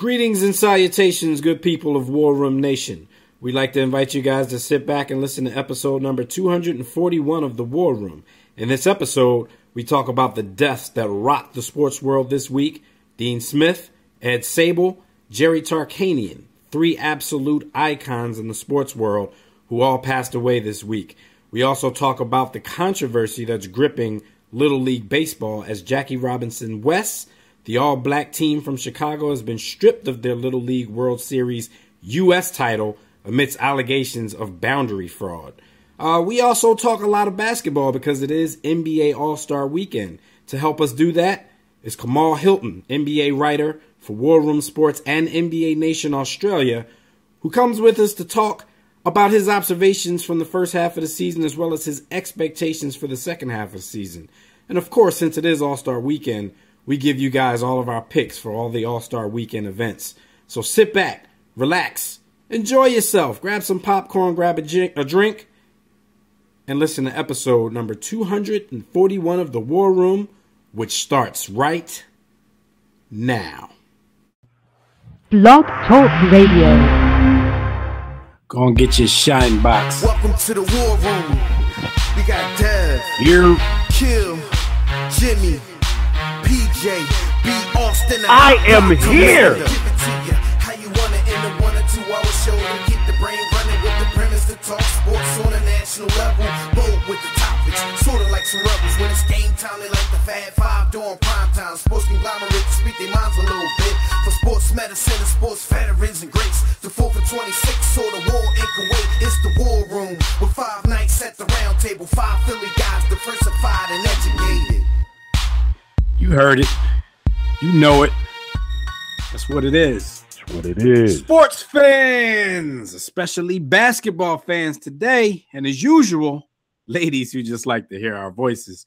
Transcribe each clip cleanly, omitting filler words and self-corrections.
Greetings and salutations, good people of War Room Nation. We'd like to invite you guys to sit back and listen to episode number 241 of The War Room. In this episode, we talk about the deaths that rocked the sports world this week. Dean Smith, Ed Sabol, Jerry Tarkanian, three absolute icons in the sports world who all passed away this week. We also talk about the controversy that's gripping Little League Baseball as Jackie Robinson West, the all-black team from Chicago, has been stripped of their Little League World Series U.S. title amidst allegations of boundary fraud. We also talk a lot of basketball because it is NBA All-Star Weekend. To help us do that is Kamal Hylton, NBA writer for War Room Sports and NBA Nation Australia, who comes with us to talk about his observations from the first half of the season as well as his expectations for the second half of the season. And of course, since it is All-Star Weekend, we give you guys all of our picks for all the All-Star Weekend events. So sit back, relax, enjoy yourself, grab some popcorn, grab a drink, and listen to episode number 241 of The War Room, which starts right now. Blog Talk Radio. Go and get your shine box. Welcome to The War Room. We got Dev, you, Kill, Jimmy, PJ, B. Austin. I am here. Give it to you how you want it in the 1 or 2 hour show and keep the brain running with the premise to talk sports on a national level. Bold with the topics, sort of like some rebels. When it's game time, they like the Fab Five during prime time. Sports conglomerates speak their minds a little bit. For sports medicine and sports veterans and greats. The 4 for 26 or the war in Kuwait. It's the War Room with five nights at the round table. Five Philly guys diversified and educated. You heard it. You know it. That's what it is. That's what it is. Sports fans, especially basketball fans today, and as usual, ladies who just like to hear our voices,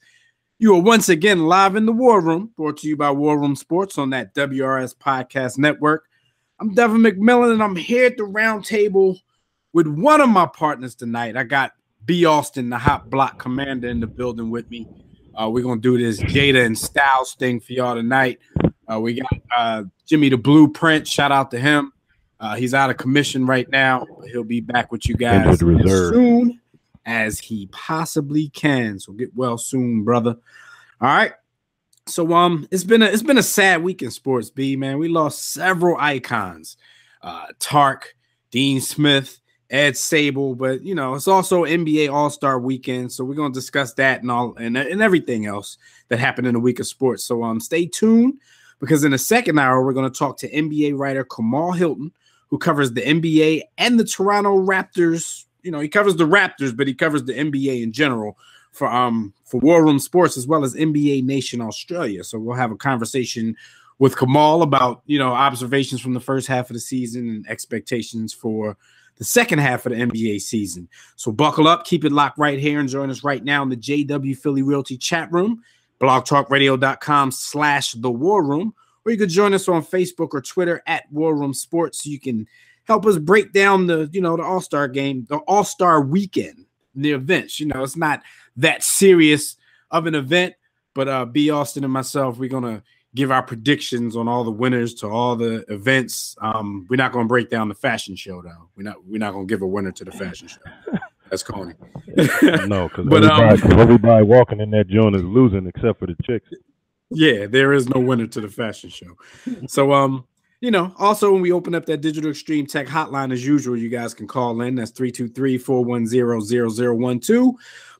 you are once again live in the War Room, brought to you by War Room Sports on that WRS Podcast Network. I'm Devin McMillan, and I'm here at the round table with one of my partners tonight. I got B. Austin, the Hot Block Commander, in the building with me. We're going to do this Jada and Styles thing for y'all tonight. We got Jimmy the Blueprint. Shout out to him. He's out of commission right now, but he'll be back with you guys as soon as he possibly can. So get well soon, brother. All right. So it's been a sad week in sports, B, man. We lost several icons. Tark, Dean Smith, Ed Sabol, but you know, it's also NBA All-Star Weekend, so we're going to discuss that and all and everything else that happened in the week of sports. So stay tuned, because in the second hour we're going to talk to NBA writer Kamal Hylton, who covers the NBA and the Toronto Raptors. You know, he covers the Raptors, but he covers the NBA in general for War Room Sports as well as NBA Nation Australia. So we'll have a conversation with Kamal about, you know, observations from the first half of the season and expectations for the second half of the NBA season. So buckle up, keep it locked right here, and join us right now in the JW Philly Realty chat room, blogtalkradio.com/thewarroom, or you could join us on Facebook or Twitter at War Room Sports. So you can help us break down the, you know, the All-Star game, the All-Star Weekend, the events. You know, it's not that serious of an event, but B. Austin and myself, we're going to give our predictions on all the winners to all the events. We're not going to break down the fashion show, though. We're not going to give a winner to the fashion show. That's corny. No, because everybody walking in that joint is losing except for the chicks. Yeah, there is no winner to the fashion show. So, you know, also when we open up that Digital Extreme Tech hotline, as usual, you guys can call in. That's 323-410-0012.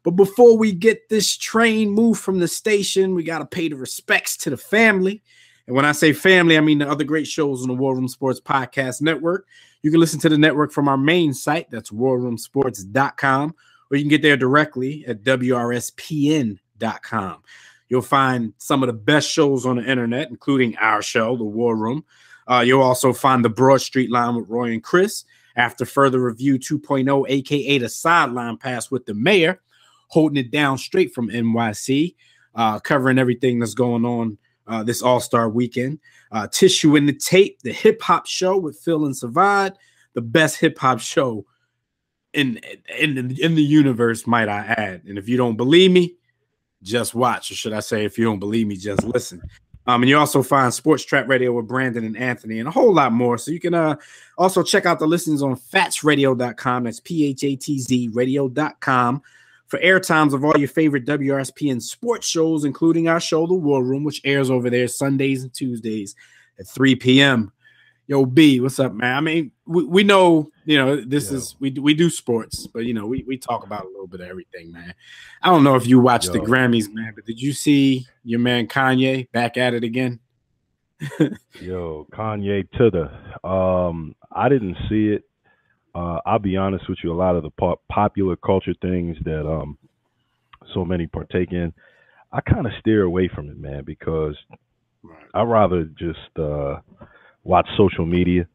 But before we get this train moved from the station, we got to pay the respects to the family. And when I say family, I mean the other great shows on the War Room Sports Podcast Network. You can listen to the network from our main site. That's warroomsports.com. Or you can get there directly at wrspn.com. You'll find some of the best shows on the internet, including our show, The War Room. You'll also find The Broad Street Line with Roy and Chris. After Further Review 2.0, a.k.a. The Sideline Pass with the Mayor, holding it down straight from NYC, covering everything that's going on this All-Star Weekend. Tissue in the Tape, the hip-hop show with Phil and Savad, the best hip-hop show in the universe, might I add. And if you don't believe me, just watch. Or should I say, if you don't believe me, just listen. And you also find Sports Trap Radio with Brandon and Anthony and a whole lot more. So you can also check out the listings on fatsradio.com. That's P-H-A-T-Z radio.com for airtimes of all your favorite WRSP and sports shows, including our show, The War Room, which airs over there Sundays and Tuesdays at 3 p.m. Yo, B, what's up, man? I mean, we know, you know, this is we do sports, but, you know, we talk about a little bit of everything, man. I don't know if you watched the Grammys, man, but did you see your man Kanye back at it again? Yo, Kanye to the I didn't see it. I'll be honest with you. A lot of the popular culture things that so many partake in, I kind of steer away from it, man, because I'd rather just watch social media,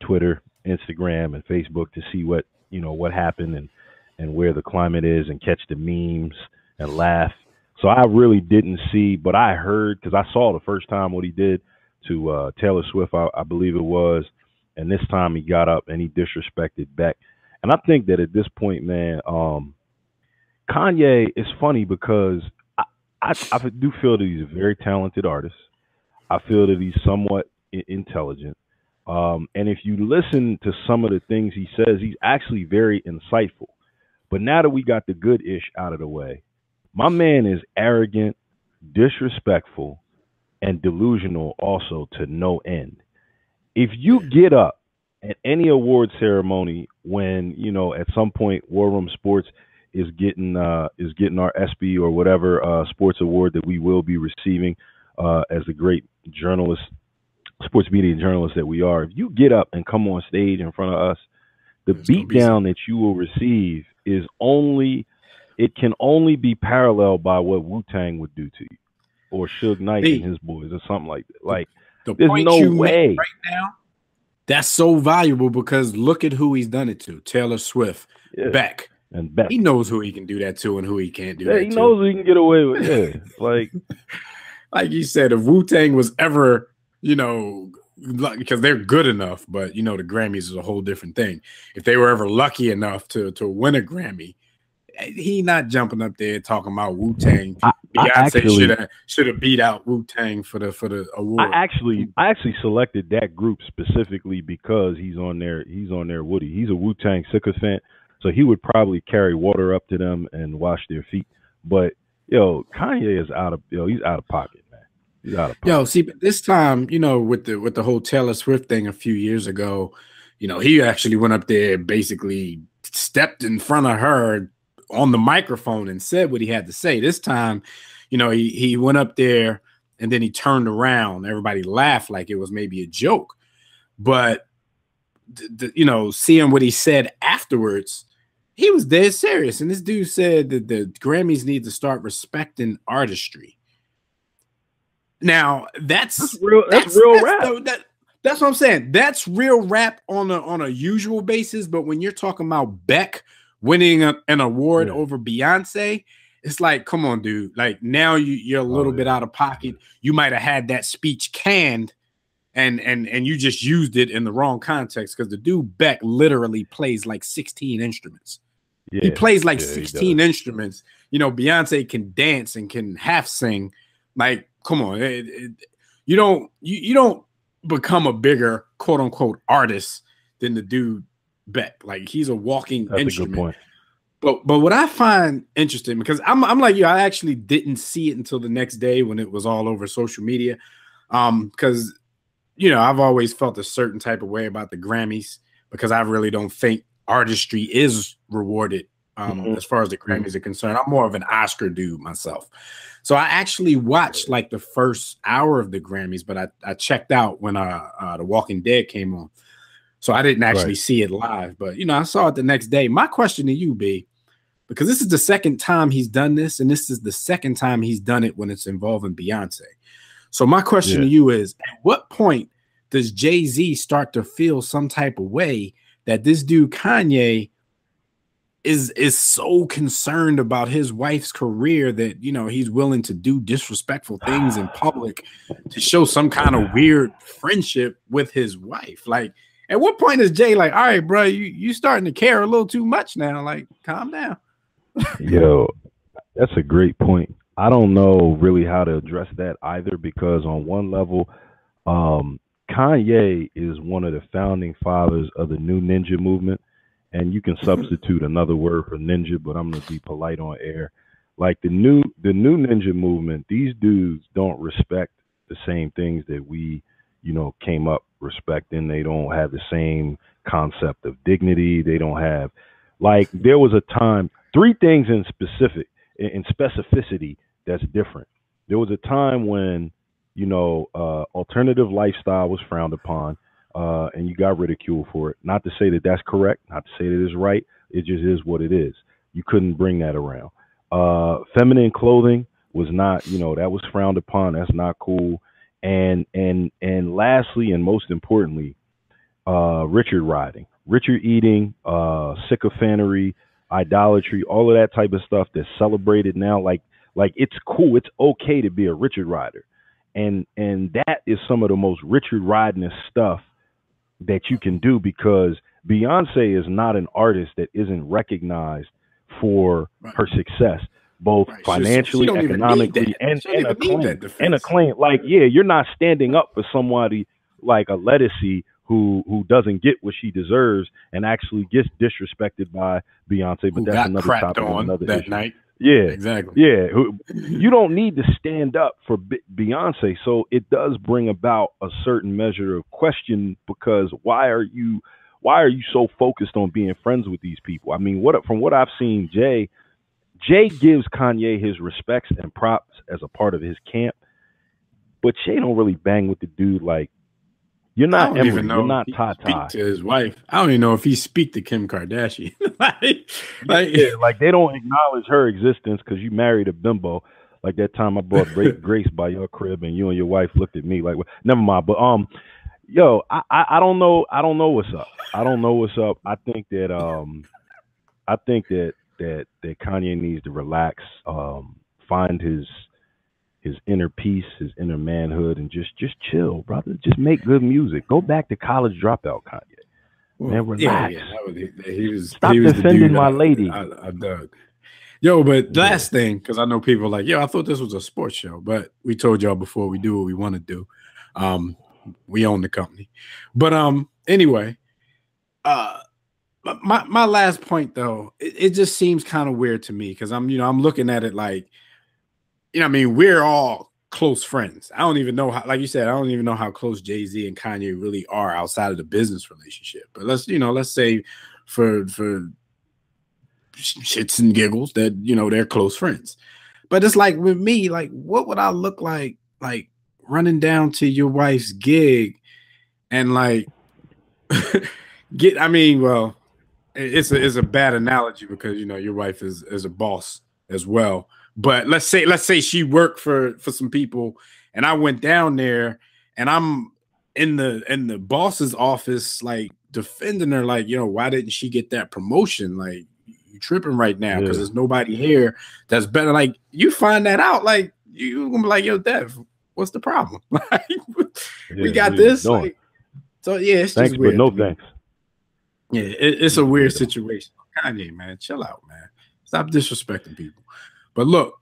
Twitter, Instagram, and Facebook to see what, you know, what happened and where the climate is and catch the memes and laugh. So I really didn't see, but I heard, because I saw the first time what he did to Taylor Swift, I believe it was, and this time he got up and he disrespected Beck. And I think that at this point, man, Kanye is funny because I do feel that he's a very talented artist. I feel that he's somewhat intelligent, and if you listen to some of the things he says, he's actually very insightful. But now that we got the good ish out of the way, my man is arrogant, disrespectful, and delusional also to no end. If you get up at any award ceremony when, you know, at some point War Room Sports is getting our SB or whatever sports award that we will be receiving as the great journalist, sports media journalists that we are, if you get up and come on stage in front of us, the beatdown that you will receive is only, it can only be paralleled by what Wu-Tang would do to you, or Suge Knight and his boys, or something like that. Like, there's no way. Right now, that's so valuable because look at who he's done it to: Taylor Swift, Beck, and Beck. He knows who he can do that to and who he can't do that to. He knows who he can get away with. Yeah, like you said, if Wu-Tang was ever, you know, because they're good enough, but, you know, the Grammys is a whole different thing. If they were ever lucky enough to win a Grammy, he not jumping up there talking about Wu-Tang. Beyonce should have beat out Wu-Tang for the award. I actually selected that group specifically because he's on there. Woody, he's a Wu-Tang sycophant, so he would probably carry water up to them and wash their feet. But yo, Kanye is he's out of pocket. Yo, see, but this time, you know, with the whole Taylor Swift thing a few years ago, you know, he actually went up there, basically stepped in front of her on the microphone and said what he had to say. This time, you know, he went up there and then he turned around. Everybody laughed like it was maybe a joke. But, you know, seeing what he said afterwards, he was dead serious. And this dude said that the Grammys need to start respecting artistry. Now that's real rap. That's what I'm saying. That's real rap on a usual basis. But when you're talking about Beck winning an award over Beyonce, it's like, come on, dude. Like, now you're a little bit out of pocket. You might have had that speech canned, and you just used it in the wrong context, because the dude Beck literally plays like 16 instruments. Yeah, he plays like 16 instruments. You know, Beyonce can dance and can half sing. Like, come on, you don't become a bigger quote unquote artist than the dude Beck. Like, he's a walking instrument. That's a good point. But what I find interesting, because I'm like you, I actually didn't see it until the next day when it was all over social media. Because, you know, I've always felt a certain type of way about the Grammys, because I really don't think artistry is rewarded. As far as the Grammys are concerned, I'm more of an Oscar dude myself. So I actually watched like the first hour of the Grammys, but I checked out when The Walking Dead came on. So I didn't actually see it live, but, you know, I saw it the next day. My question to you, B, because this is the second time he's done this, and this is the second time he's done it when it's involving Beyonce. So my question to you is, at what point does Jay-Z start to feel some type of way that this dude Kanye is so concerned about his wife's career that, you know, he's willing to do disrespectful things in public to show some kind of weird friendship with his wife? Like, at what point is Jay like, all right, bro, you starting to care a little too much now. Like, calm down. Yo, that's a great point. I don't know really how to address that either, because on one level, Kanye is one of the founding fathers of the new ninja movement, and you can substitute another word for ninja, but I'm going to be polite on air. Like the new ninja movement, these dudes don't respect the same things that we, you know, came up respecting. They don't have the same concept of dignity. They don't have, like, there was a time, three things in specificity that's different. There was a time when, you know, alternative lifestyle was frowned upon, and you got ridiculed for it. Not to say that that's correct, not to say that it's right. It just is what it is. You couldn't bring that around. Feminine clothing was not, you know, that was frowned upon. That's not cool. And lastly, and most importantly, Richard riding, Richard eating, sycophancy, idolatry, all of that type of stuff that's celebrated now. Like it's cool. It's okay to be a Richard rider. And that is some of the most Richard riding stuff that you can do, because Beyonce is not an artist that isn't recognized for her success, both financially, economically, and acclaim. Like, yeah, you're not standing up for somebody like a Lettucey who doesn't get what she deserves and actually gets disrespected by Beyonce. But that's another topic, another issue. Night. Yeah, exactly. Yeah, you don't need to stand up for Beyonce. So it does bring about a certain measure of question, because why are you so focused on being friends with these people? I mean, from what I've seen, Jay gives Kanye his respects and props as a part of his camp, but Jay don't really bang with the dude. Like, you're not Emily, even know you're not Tata. To his wife, I don't even know if he speak to Kim Kardashian. like they don't acknowledge her existence because you married a bimbo. Like that time I brought Grace by your crib and you and your wife looked at me like, well, never mind. But yo, I don't know. I don't know what's up. I don't know what's up. I think that I think that Kanye needs to relax, find his inner peace, his inner manhood, and just chill, brother. Just make good music. Go back to college dropout, Kanye. Man, relax. Yeah, he was defending my lady. I dug. Yo, but last thing, because I know people are like, yo, I thought this was a sports show, but we told y'all before, we do what we want to do. We own the company. But anyway, my last point though, it just seems kind of weird to me, because I'm looking at it like, you know, I mean, we're all close friends. I don't even know how, like you said, I don't even know how close Jay-Z and Kanye really are outside of the business relationship. But let's say for shits and giggles that, you know, they're close friends. But it's like with me, like, what would I look like running down to your wife's gig and like well, it's a bad analogy because, you know, your wife is a boss as well. But let's say she worked for some people and I went down there and I'm in the boss's office, like defending her, like, you know, why didn't she get that promotion? Like, you tripping right now because there's nobody here that's better. Like, you find that out, like, you're gonna be like, yo, Dev, what's the problem? Like, we got this. Like, so yeah, it's thanks, just weird. But no thanks. Yeah, it's a weird situation. Kanye, man, chill out, man. Stop disrespecting people. But look,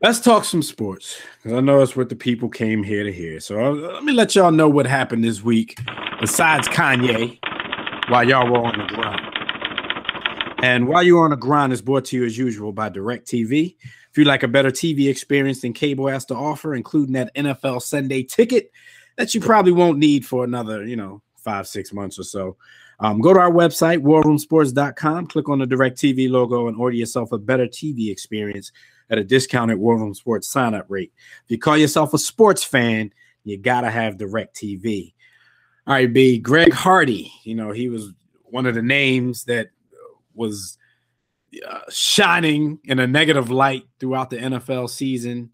let's talk some sports, because I know that's what the people came here to hear. So let me let y'all know what happened this week, besides Kanye, while y'all were on the grind. And While You're on the Grind is brought to you as usual by DirecTV. If you'd like a better TV experience than cable has to offer, including that NFL Sunday ticket that you probably won't need for another, you know, 5-6 months or so. Go to our website, warroomsports.com, click on the DirecTV logo, and order yourself a better TV experience at a discounted War Room Sports sign-up rate. If you call yourself a sports fan, you got to have DirecTV. All right, B, Greg Hardy, you know, he was one of the names that was shining in a negative light throughout the NFL season.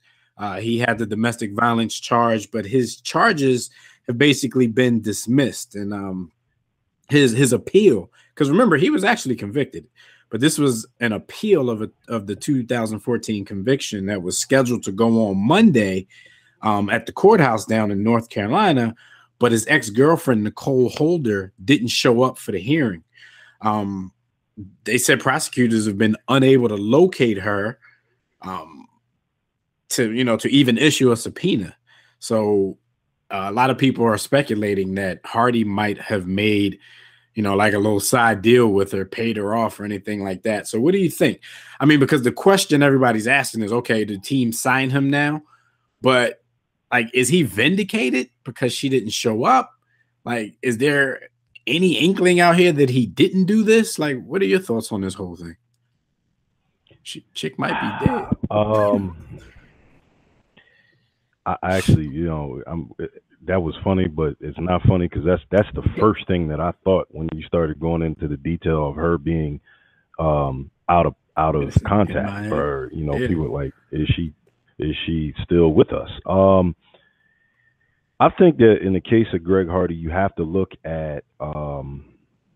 He had the domestic violence charge, but his charges have basically been dismissed. And his appeal, because remember, he was actually convicted, but this was an appeal of the 2014 conviction that was scheduled to go on Monday at the courthouse down in North Carolina, but his ex-girlfriend, Nicole Holder, didn't show up for the hearing. They said prosecutors have been unable to locate her to, you know, to even issue a subpoena. So a lot of people are speculating that Hardy might have made, you know, like a little side deal with her, paid her off or anything like that. So what do you think? I mean, because the question everybody's asking is, okay, the team signed him now, but like, is he vindicated because she didn't show up? Like, is there any inkling out here that he didn't do this? Like, what are your thoughts on this whole thing? Chick might be dead. I actually, you know, that was funny, but it's not funny because that's the first thing that I thought when you started going into the detail of her being out of contact, or, you know, people were like, is she still with us? I think that in the case of Greg Hardy, you have to look at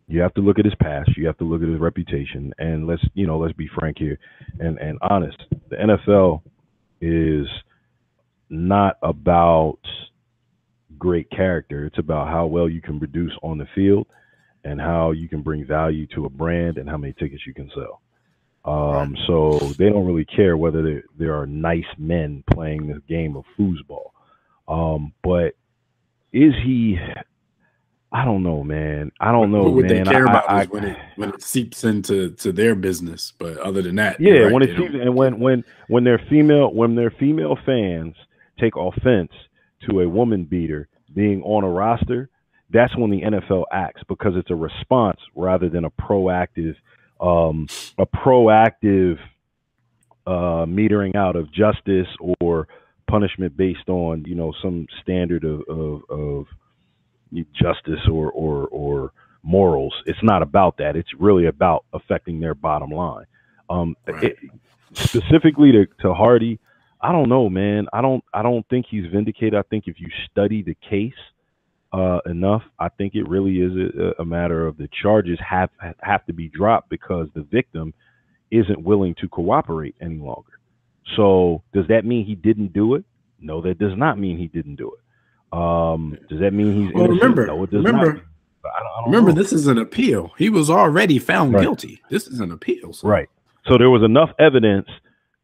his past. You have to look at his reputation, and let's be frank here and honest. The NFL is not about great character. It's about how well you can produce on the field and how you can bring value to a brand and how many tickets you can sell. So they don't really care whether there are nice men playing this game of foosball. But is he? I don't know, man. I don't know. What would they care about is when it seeps into their business. But other than that, yeah, right, when it seeps, and when their female fans take offense to a woman beater being on a roster, that's when the NFL acts, because it's a response rather than a proactive metering out of justice or punishment based on, you know, some standard of justice or morals. It's not about that. It's really about affecting their bottom line. Right. Specifically to Hardy, I don't know, man. I don't think he's vindicated. I think if you study the case enough, I think it really is a matter of the charges have to be dropped because the victim isn't willing to cooperate any longer. So does that mean he didn't do it? No, that does not mean he didn't do it. Does that mean he's innocent? Remember, no, it does not. I don't know. This is an appeal. He was already found guilty. This is an appeal. So. Right. So there was enough evidence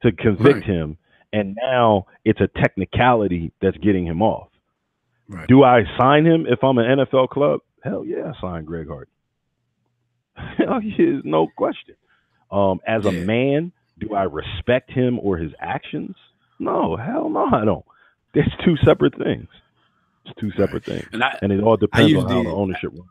to convict him, and now it's a technicality that's getting him off. Right. Do I sign him if I'm an NFL club? Hell yeah, I sign Greg Hardy. Hell yeah, no question. As a man, do I respect him or his actions? No, hell no, I don't. It's two separate things. It's two separate things. And it all depends on how the ownership works.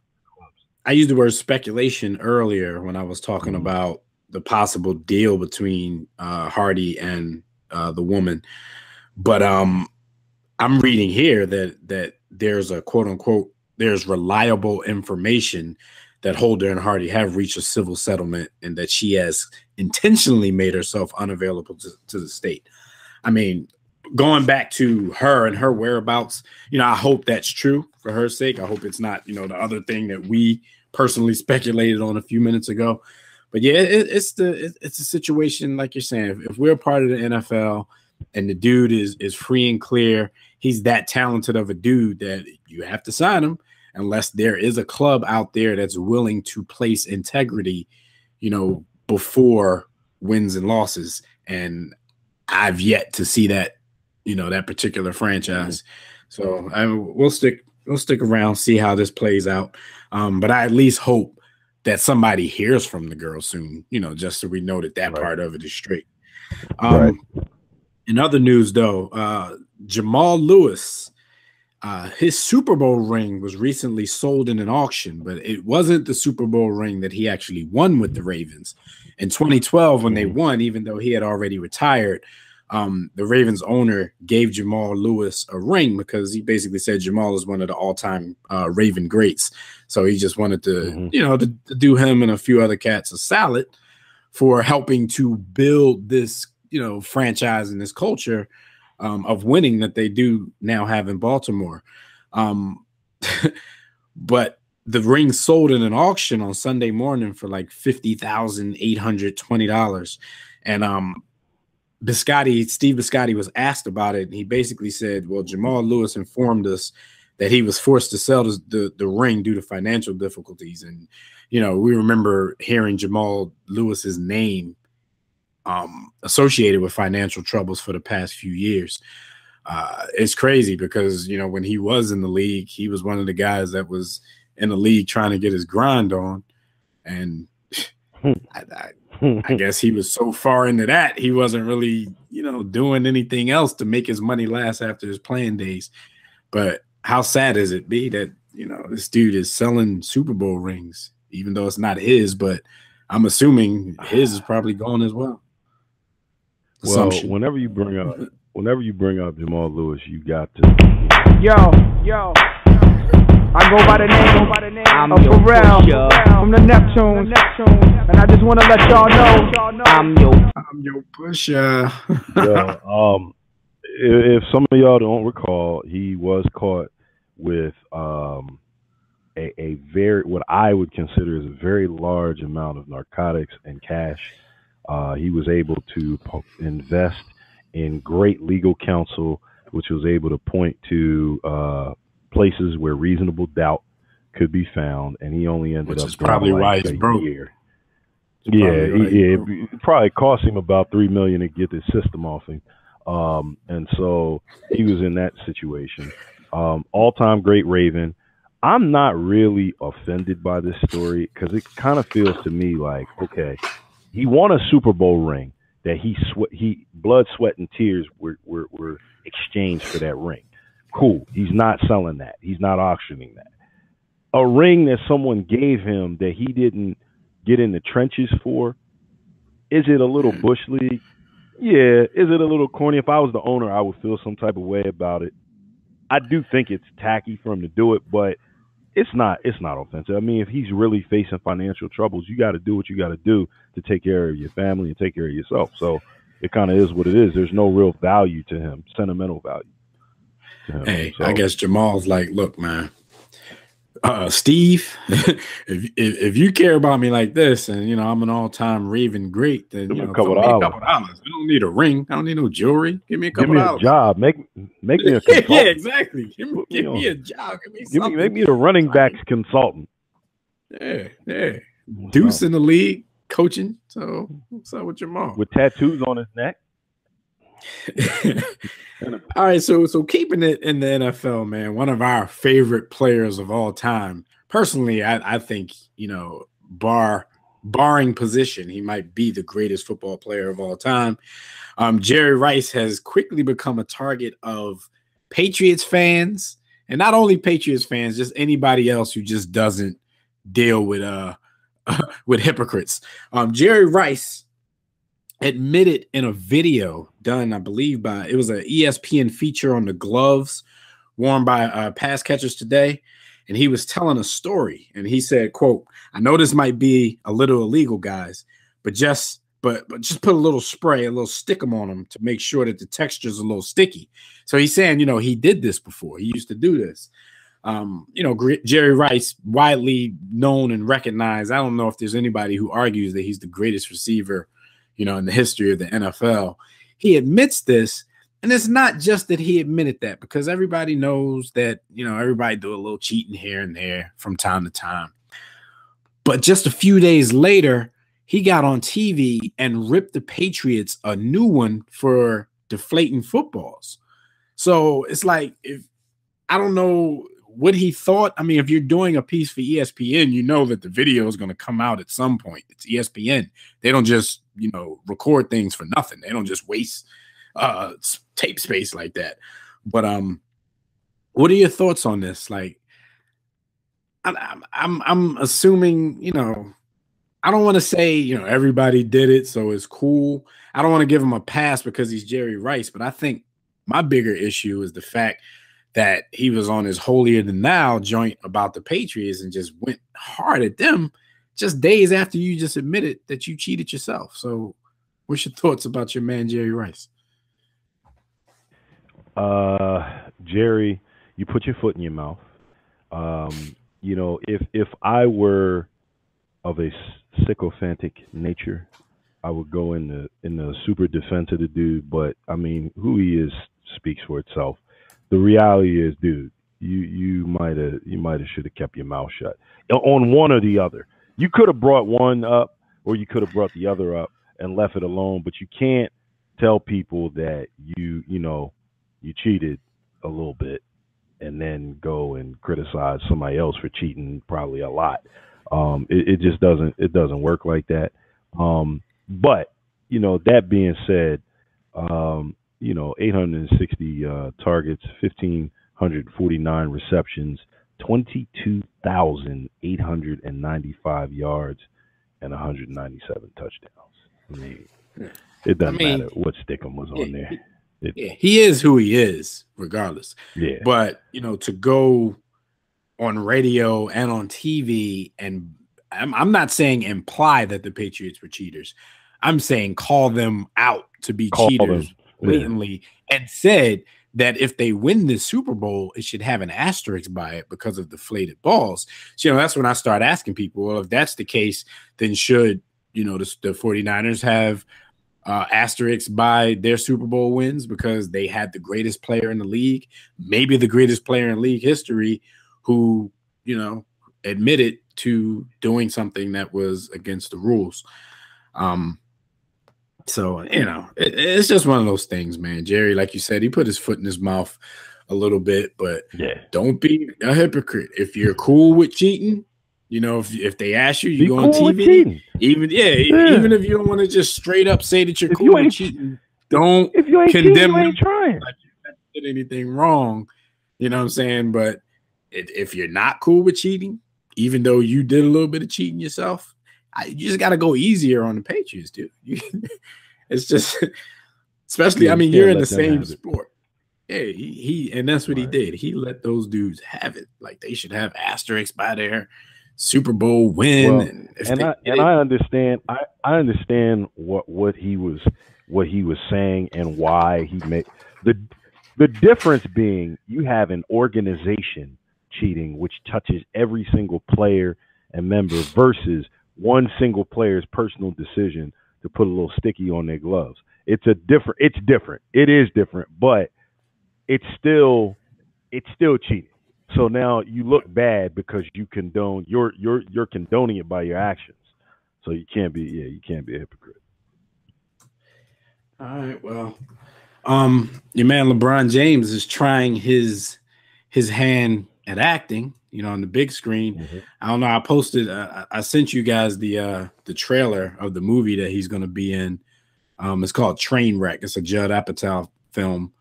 I used the word speculation earlier when I was talking about the possible deal between Hardy and the woman. But I'm reading here that there's a quote unquote, there's reliable information that Holder and Hardy have reached a civil settlement and that she has intentionally made herself unavailable to the state. I mean, going back to her and her whereabouts, you know, I hope that's true for her sake. I hope it's not, you know, the other thing that we personally speculated on a few minutes ago. But yeah, it's a situation, like you're saying, if we're a part of the NFL and the dude is free and clear, he's that talented of a dude that you have to sign him. Unless there is a club out there that's willing to place integrity, you know, before wins and losses. And I've yet to see that, you know, that particular franchise. So we'll stick around, see how this plays out. But I at least hope that somebody hears from the girl soon, you know, just so we know that part of it is straight. In other news, though, Jamal Lewis, his Super Bowl ring was recently sold in an auction, but it wasn't the Super Bowl ring that he actually won with the Ravens. In 2012, when they won, even though he had already retired, the Ravens owner gave Jamal Lewis a ring because he basically said Jamal is one of the all-time Raven greats. So he just wanted to, you know, to do him and a few other cats a salad for helping to build this, you know, franchise and this culture of winning that they do now have in Baltimore. But the ring sold in an auction on Sunday morning for like $50,820. And Steve Biscotti was asked about it. And he basically said, well, Jamal Lewis informed us that he was forced to sell the ring due to financial difficulties. And, you know, we remember hearing Jamal Lewis's name associated with financial troubles for the past few years. It's crazy because, you know, when he was in the league, he was one of the guys that was in the league trying to get his grind on. And I guess he was so far into that, he wasn't really, you know, doing anything else to make his money last after his playing days. But how sad is it be that, you know, this dude is selling Super Bowl rings, even though it's not his, but I'm assuming his is probably gone as well. Well, whenever you bring up Jamal Lewis, you got to. Yo. I go by the name of Pharrell from the Neptunes, and I just want to let y'all know I'm your pusher. Yeah, if some of y'all don't recall, he was caught with a very, what I would consider is a very large amount of narcotics and cash. He was able to invest in great legal counsel, which was able to point to places where reasonable doubt could be found, and he only ended up probably why he's broke. It probably cost him about $3 million to get this system off him, and so he was in that situation. All-time great Raven. I'm not really offended by this story because it kind of feels to me like, okay, he won a Super Bowl ring that he blood, sweat, and tears were exchanged for that ring. Cool. He's not selling that. He's not auctioning that. A ring that someone gave him that he didn't get in the trenches for. Is it a little bush league? Yeah. Is it a little corny? If I was the owner, I would feel some type of way about it. I do think it's tacky for him to do it, but it's not offensive. I mean, if he's really facing financial troubles, you got to do what you got to do to take care of your family and take care of yourself. So it kind of is what it is. There's no real value to him, sentimental value. Hey, so I guess Jamal's like, look, man, Steve, if you care about me like this, and you know I'm an all-time Raven great, then you know, give me a couple dollars. I don't need a ring. I don't need no jewelry. Give me a couple dollars. Give me a job. Make me a consultant. Yeah, exactly. Give me a job. Give me something. Make me the running backs consultant. Yeah. Deuce in the league coaching. So what's up with Jamal? With tattoos on his neck. All right, so keeping it in the NFL, man, one of our favorite players of all time. Personally, I think, you know, barring position, he might be the greatest football player of all time. Jerry Rice has quickly become a target of Patriots fans, and not only Patriots fans, just anybody else who just doesn't deal with hypocrites. Jerry Rice admitted in a video done, I believe, by, it was an ESPN feature on the gloves worn by pass catchers today. And he was telling a story, and he said, quote, "I know this might be a little illegal, guys, but just put a little spray, a little stickum on them to make sure that the texture is a little sticky." So he's saying, you know, he did this before. He used to do this. You know, Jerry Rice, widely known and recognized. I don't know if there's anybody who argues that he's the greatest receiver, you know, in the history of the NFL. He admits this, and it's not just that he admitted that, because everybody knows that, you know, everybody do a little cheating here and there from time to time. But just a few days later, he got on TV and ripped the Patriots a new one for deflating footballs. So it's like, if I don't know what he thought. I mean, if you're doing a piece for ESPN, you know that the video is going to come out at some point. It's ESPN. They don't just, you know, record things for nothing. They don't just waste tape space like that. But what are your thoughts on this? Like, I'm assuming, you know, I don't want to say, you know, everybody did it, so it's cool. I don't want to give him a pass because he's Jerry Rice, but I think my bigger issue is the fact that he was on his holier-than-thou joint about the Patriots and just went hard at them just days after you just admitted that you cheated yourself. So what's your thoughts about your man Jerry Rice? Jerry, you put your foot in your mouth. You know, if I were of a sycophantic nature, I would go in the super defense of the dude, but, I mean, who he is speaks for itself. The reality is, dude, you might have should have kept your mouth shut on one or the other. You could have brought one up, or you could have brought the other up. and left it alone. But you can't tell people that you cheated a little bit and then go and criticize somebody else for cheating probably a lot. It just doesn't work like that. But that being said, 860 targets, 1,549 receptions, 22,895 yards, and 197 touchdowns. I mean, it doesn't matter what Stickum was on there. He is who he is, regardless. Yeah. But, to go on radio and on TV, and I'm not saying imply that the Patriots were cheaters. I'm saying call them out to be cheaters blatantly, and said that if they win this Super Bowl, it should have an asterisk by it because of deflated balls. So, that's when I start asking people, well, if that's the case, then should, the 49ers have asterisks by their Super Bowl wins because they had the greatest player in the league, maybe the greatest player in league history, who, admitted to doing something that was against the rules. So, it's just one of those things, man. Jerry, like you said, he put his foot in his mouth a little bit, but don't be a hypocrite. If you're cool with cheating, if they ask you, you go on TV. Even if you don't want to just straight up say that you're cool with cheating, don't condemn them. Like you did anything wrong, you know what I'm saying? But if you're not cool with cheating, even though you did a little bit of cheating yourself, you just got to go easier on the Patriots, dude. It's just, especially, you're in the same sport. Hey, and that's what he did. He let those dudes have it. Like, they should have asterisks by their Super Bowl win. Well, I understand what he was saying and why he made the difference being you have an organization cheating, which touches every single player and member versus one single player's personal decision to put a little sticky on their gloves. It is different, but it's still cheating. So now you look bad because you condone, you're condoning it by your actions. So you can't be a hypocrite. All right, well, your man LeBron James is trying his hand at acting, on the big screen. Mm-hmm. I don't know. I posted, I sent you guys the trailer of the movie that he's going to be in. It's called Trainwreck. It's a Judd Apatow film.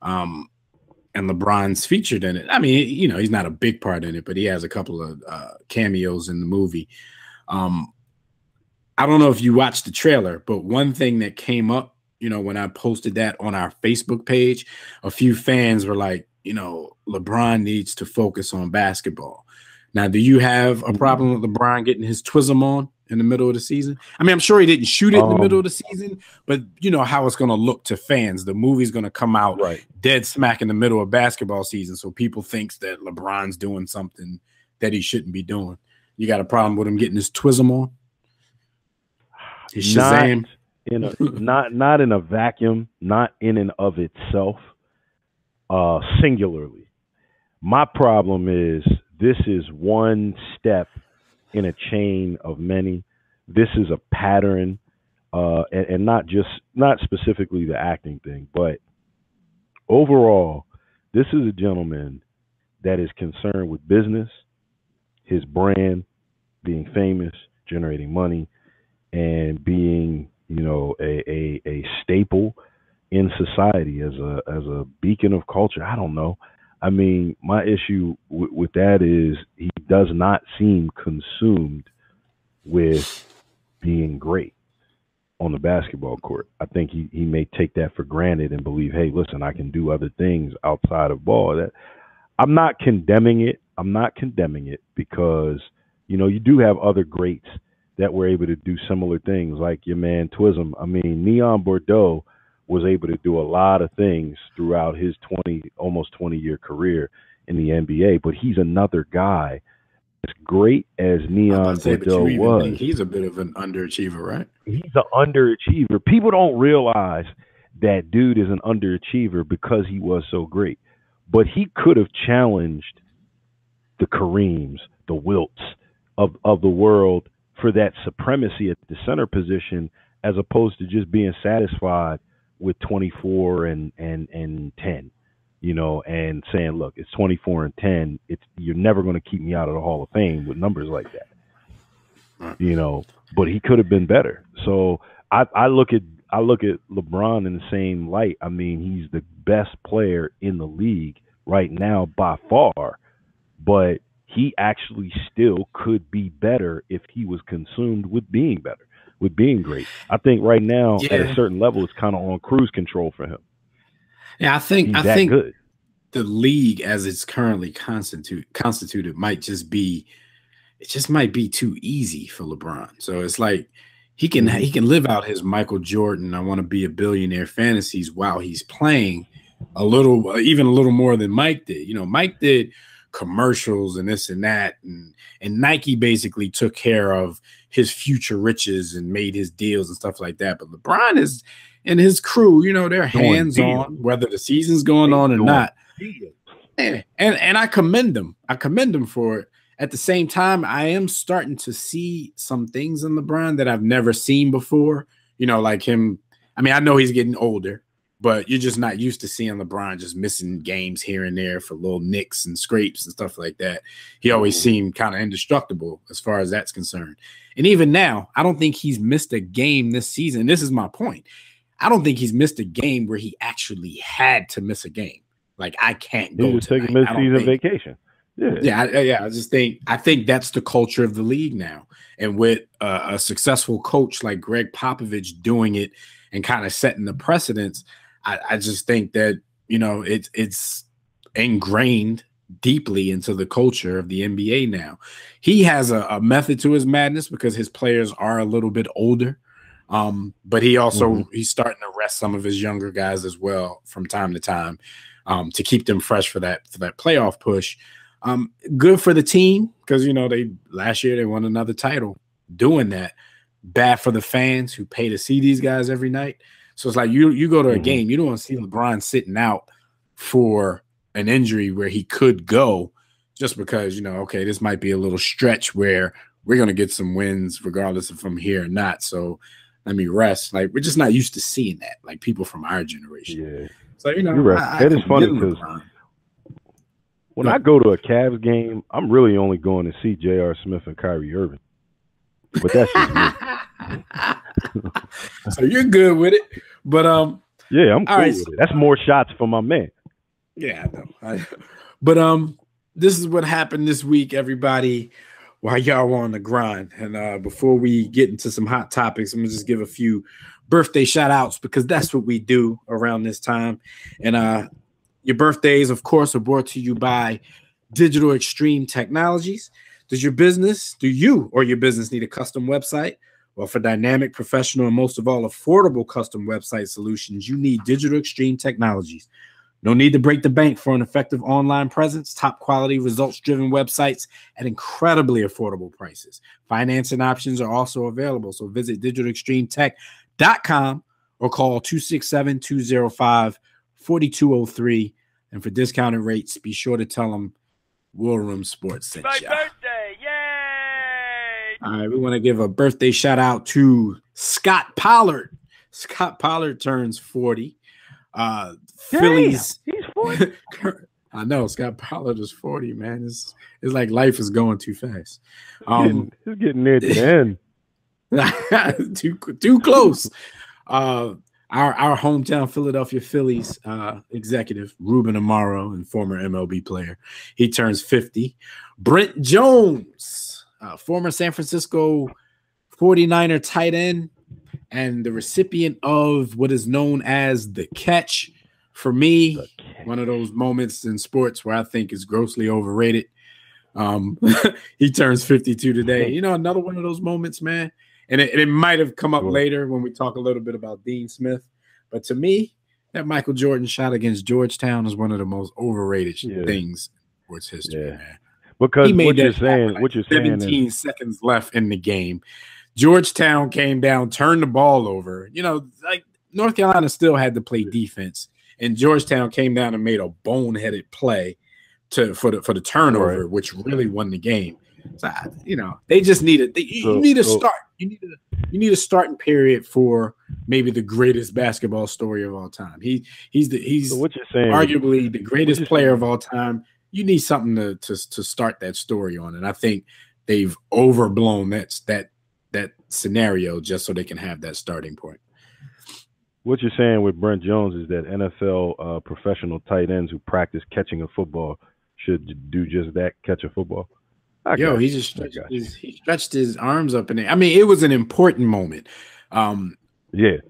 And LeBron's featured in it. I mean, he's not a big part in it, but he has a couple of cameos in the movie. I don't know if you watched the trailer, but one thing that came up, when I posted that on our Facebook page, a few fans were like, LeBron needs to focus on basketball. Now, do you have a problem with LeBron getting his twism on in the middle of the season? I mean, I'm sure he didn't shoot it in the middle of the season, but you know how it's going to look to fans. The movie's going to come out dead smack in the middle of basketball season, so people think that LeBron's doing something that he shouldn't be doing. You got a problem with him getting his twism on? His Shazam? Not in a vacuum, not in and of itself. Singularly. My problem is this is one step in a chain of many. This is a pattern, and not specifically the acting thing, but overall, this is a gentleman that is concerned with business, his brand, being famous, generating money, and being, a staple in society as a beacon of culture. I don't know. I mean, my issue with that is he does not seem consumed with being great on the basketball court. I think he may take that for granted and believe, hey, listen, I can do other things outside of ball. That I'm not condemning it. I'm not condemning it because, you do have other greats that were able to do similar things like your man Twism. I mean, Leon Bordeaux was able to do a lot of things throughout his almost 20-year career in the NBA, but he's another guy. As great as Neon Bordeaux was, he's a bit of an underachiever, right? He's an underachiever. People don't realize that dude is an underachiever because he was so great. But he could have challenged the Kareems, the Wilts of the world for that supremacy at the center position as opposed to just being satisfied with 24 and 10, you know, and saying, look, it's 24 and 10. It's, you're never going to keep me out of the Hall of Fame with numbers like that, you know, but he could have been better. So I look at LeBron in the same light. I mean, he's the best player in the league right now by far, but he actually still could be better if he was consumed with being better, with being great. I think right now at a certain level, it's kind of on cruise control for him. Yeah, I think good. The league as it's currently constituted might just be, it just might be too easy for LeBron. So it's like he can live out his Michael Jordan, I want to be a billionaire fantasies while he's playing even a little more than Mike did. You know, Mike did commercials and this and that, and Nike basically took care of his future riches and made his deals and stuff like that. But LeBron is and his crew, you know, they're hands on whether the season's going on or not. And I commend them. I commend them for it. At the same time, I am starting to see some things in LeBron that I've never seen before. You know, like him. I mean, I know he's getting older, but you're just not used to seeing LeBron just missing games here and there for little nicks and scrapes and stuff like that. He always seemed kind of indestructible as far as that's concerned. And even now, I don't think he's missed a game this season. This is my point. I don't think he's missed a game where he actually had to miss a game. Like, I can't go. He was taking mid-season vacation. Yeah. I think that's the culture of the league now. And with a successful coach like Greg Popovich doing it and kind of setting the precedence, I just think that, you know, it's ingrained deeply into the culture of the NBA now. He has a method to his madness because his players are a little bit older. But he also he's starting to rest some of his younger guys as well from time to time to keep them fresh for that playoff push. Good for the team because, you know, last year they won another title doing that. Bad for the fans who pay to see these guys every night. So it's like you go to a game, you don't want to see LeBron sitting out for an injury where he could go just because, you know, okay, this might be a little stretch where we're going to get some wins regardless if I'm here or not. So let me rest. Like, we're just not used to seeing that, like people from our generation. Yeah. So, you know, you're right. That is funny because when I go to a Cavs game, I'm really only going to see J.R. Smith and Kyrie Irving. But that's so you're good with it, but yeah, I'm cool with it. That's more shots for my man. Yeah, I know. This is what happened this week, everybody. While y'all were on the grind, and before we get into some hot topics, I'm gonna just give a few birthday shout outs because that's what we do around this time. And your birthdays, of course, are brought to you by Digital Extreme Technologies. Do you or your business need a custom website? Well, for dynamic, professional, and most of all, affordable custom website solutions, you need Digital Extreme Technologies. No need to break the bank for an effective online presence, top quality, results-driven websites at incredibly affordable prices. Financing options are also available, so visit digitalextremetech.com or call 267-205-4203. And for discounted rates, be sure to tell them War Room Sports sent you. My birthday, yay! All right, we want to give a birthday shout out to Scott Pollard. Scott Pollard turns 40. Phillies. He's 40. I know Scott Pollard is 40, man. It's like life is going too fast. It's getting near the end. too close. Our hometown Philadelphia Phillies executive, Ruben Amaro, and former MLB player. He turns 50. Brent Jones, former San Francisco 49er tight end and the recipient of what is known as the catch. For me, one of those moments in sports where I think is grossly overrated. He turns 52 today. You know, another one of those moments, man. And it might have come up later when we talk a little bit about Dean Smith. But to me, that Michael Jordan shot against Georgetown is one of the most overrated things in sports history, man. Because what you're saying, 17 seconds left in the game. Georgetown came down, turned the ball over. You know, like North Carolina still had to play defense, and Georgetown came down and made a boneheaded play for the turnover, which really won the game. So, you know, they just need it. You need a start. You need a starting period for maybe the greatest basketball story of all time. He's so what you're saying, arguably the greatest player of all time. You need something to start that story on, and I think they've overblown that scenario just so they can have that starting point. What you're saying with Brent Jones is that NFL professional tight ends who practice catching a football should do just that, catch a football. Yo, he just stretched his arms up in there. I mean, it was an important moment. I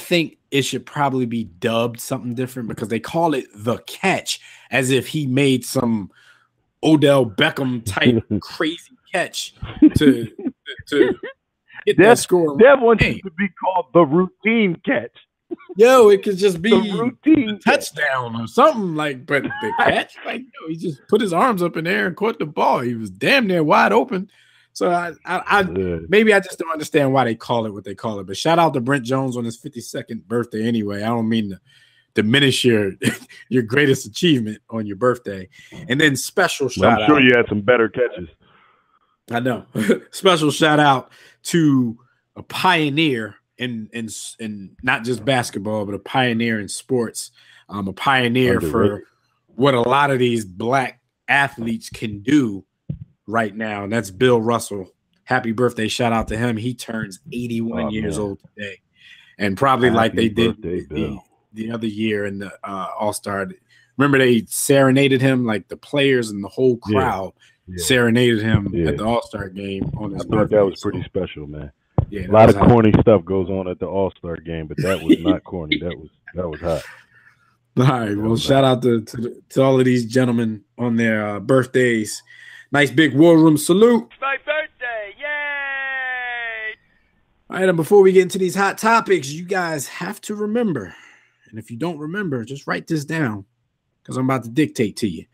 think it should probably be dubbed something different because they call it the catch as if he made some Odell Beckham type crazy catch to get that score. That one needs to be called the routine catch. Yo, it could just be a touchdown or something like, but the catch, like, yo, he just put his arms up in the air and caught the ball. He was damn near wide open. So I maybe I just don't understand why they call it what they call it. But shout out to Brent Jones on his 52nd birthday. Anyway, I don't mean to diminish your greatest achievement on your birthday. And then special shout out. I'm sure you had some better catches. I know. Special shout out to a pioneer. And not just basketball, but a pioneer in sports, a pioneer for what a lot of these black athletes can do right now, and that's Bill Russell. Happy birthday! Shout out to him. He turns 81 years old today, and probably happy like they did the other year in the All-Star. Remember they serenaded him, like the players and the whole crowd serenaded him at the All-Star game on his birthday. That was pretty special, man. Yeah, a lot of corny stuff goes on at the All-Star game, but that was not corny. That was hot. All right. Well, shout out to all of these gentlemen on their birthdays. Nice big War Room salute. It's my birthday. Yay! All right. And before we get into these hot topics, you guys have to remember, and if you don't remember, just write this down because I'm about to dictate to you.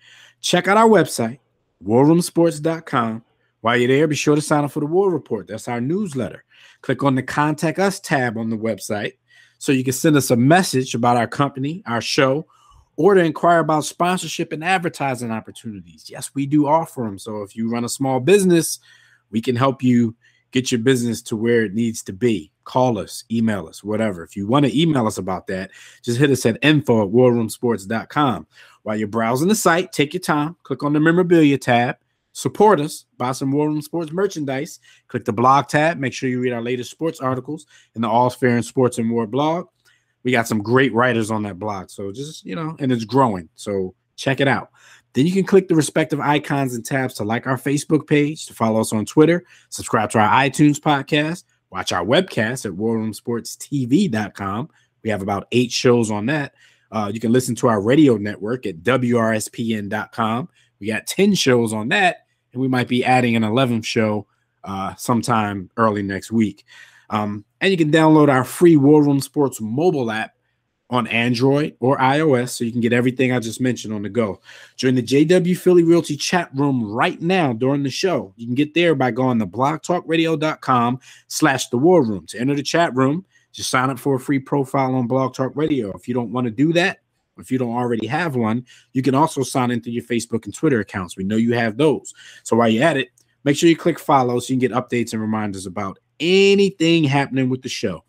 Check out our website, warroomsports.com. While you're there, be sure to sign up for the War Report. That's our newsletter. Click on the Contact Us tab on the website so you can send us a message about our company, our show, or to inquire about sponsorship and advertising opportunities. Yes, we do offer them. So if you run a small business, we can help you get your business to where it needs to be. Call us, email us, whatever. If you want to email us about that, just hit us at info@warroomsports.com. While you're browsing the site, take your time. Click on the memorabilia tab. Support us, buy some War Room Sports merchandise. Click the blog tab. Make sure you read our latest sports articles in the All's Fair in Sports and War blog. We got some great writers on that blog. So just, you know, and it's growing. So check it out. Then you can click the respective icons and tabs to like our Facebook page, to follow us on Twitter, subscribe to our iTunes podcast, watch our webcast at warroomsportstv.com. We have about 8 shows on that. You can listen to our radio network at wrspn.com. We got 10 shows on that. And we might be adding an 11th show sometime early next week. And you can download our free War Room Sports mobile app on Android or iOS so you can get everything I just mentioned on the go. Join the JW Philly Realty chat room right now during the show. You can get there by going to blogtalkradio.com/thewarroom. To enter the chat room, just sign up for a free profile on Blog Talk Radio. If you don't want to do that, if you don't already have one, you can also sign in through your Facebook and Twitter accounts. We know you have those. So while you're at it, make sure you click follow so you can get updates and reminders about anything happening with the show.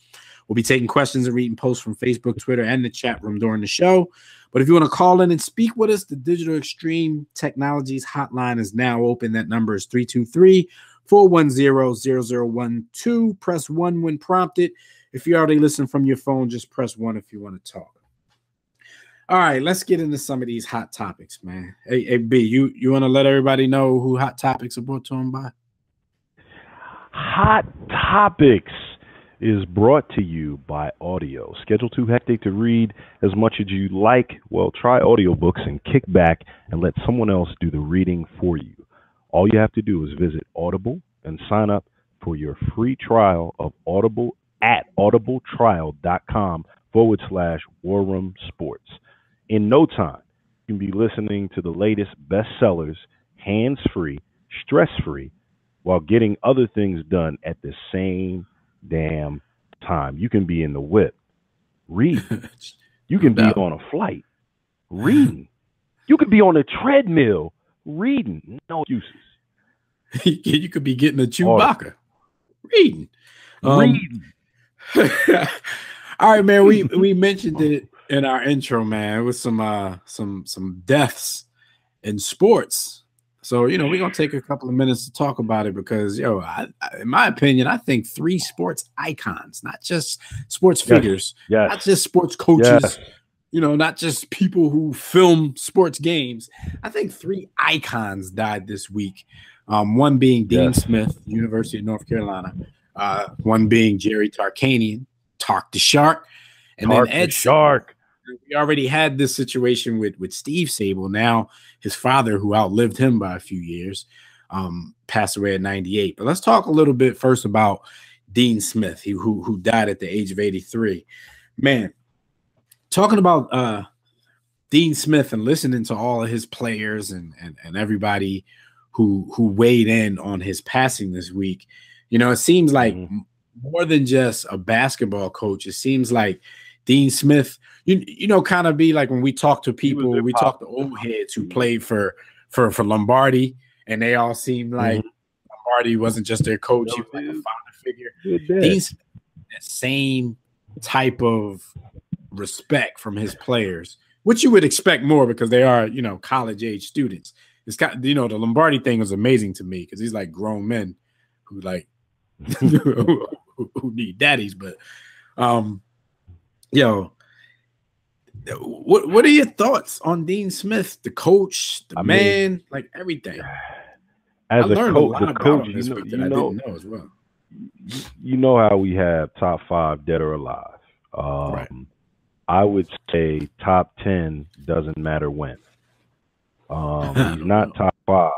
We'll be taking questions and reading posts from Facebook, Twitter, and the chat room during the show. But if you want to call in and speak with us, the Digital Extreme Technologies hotline is now open. That number is 323-410-0012. Press 1 when prompted. If you already listen from your phone, just press 1 if you want to talk. All right, let's get into some of these hot topics, man. Hey, B, you want to let everybody know who Hot Topics are brought to them by? Hot Topics is brought to you by audio. Schedule too hectic to read as much as you like? Well, try audiobooks and kick back and let someone else do the reading for you. All you have to do is visit Audible and sign up for your free trial of Audible at audibletrial.com/War Room Sports. In no time, you can be listening to the latest bestsellers, hands-free, stress-free, while getting other things done at the same damn time. You can be in the whip, read. You can be on a flight, reading. You can be on a treadmill, reading. No excuses. You could be getting a Chewbacca. Reading. All right, man. We mentioned it in our intro, man. It was some deaths in sports. So, you know, we're going to take a couple of minutes to talk about it because, yo, in my opinion, I think three sports icons, not just sports figures, not just sports coaches, you know, not just people who film sports games. I think three icons died this week, one being Dean Smith, University of North Carolina, one being Jerry Tarkanian, Tark the Shark, and Tark then Ed Shark. We already had this situation with Steve Sabol. Now his father, who outlived him by a few years, passed away at 98. But let's talk a little bit first about Dean Smith, who died at the age of 83. Man, talking about Dean Smith and listening to all of his players and everybody who weighed in on his passing this week, you know, it seems like more than just a basketball coach. It seems like Dean Smith, you know, kind of be like when we talk to people, we talk to old heads who played for Lombardi, and they all seem like Lombardi wasn't just their coach, he was like a father figure. Dean Smith had that same type of respect from his players, which you would expect more because they are, you know, college age students. It's kind of, you know, the Lombardi thing was amazing to me because he's like grown men who like who need daddies, but yo, what are your thoughts on Dean Smith, the coach, the man, like everything? As I learned a lot about this week that I didn't know as well. You know how we have top 5 dead or alive. Right. I would say top 10 doesn't matter when. He's not top 5,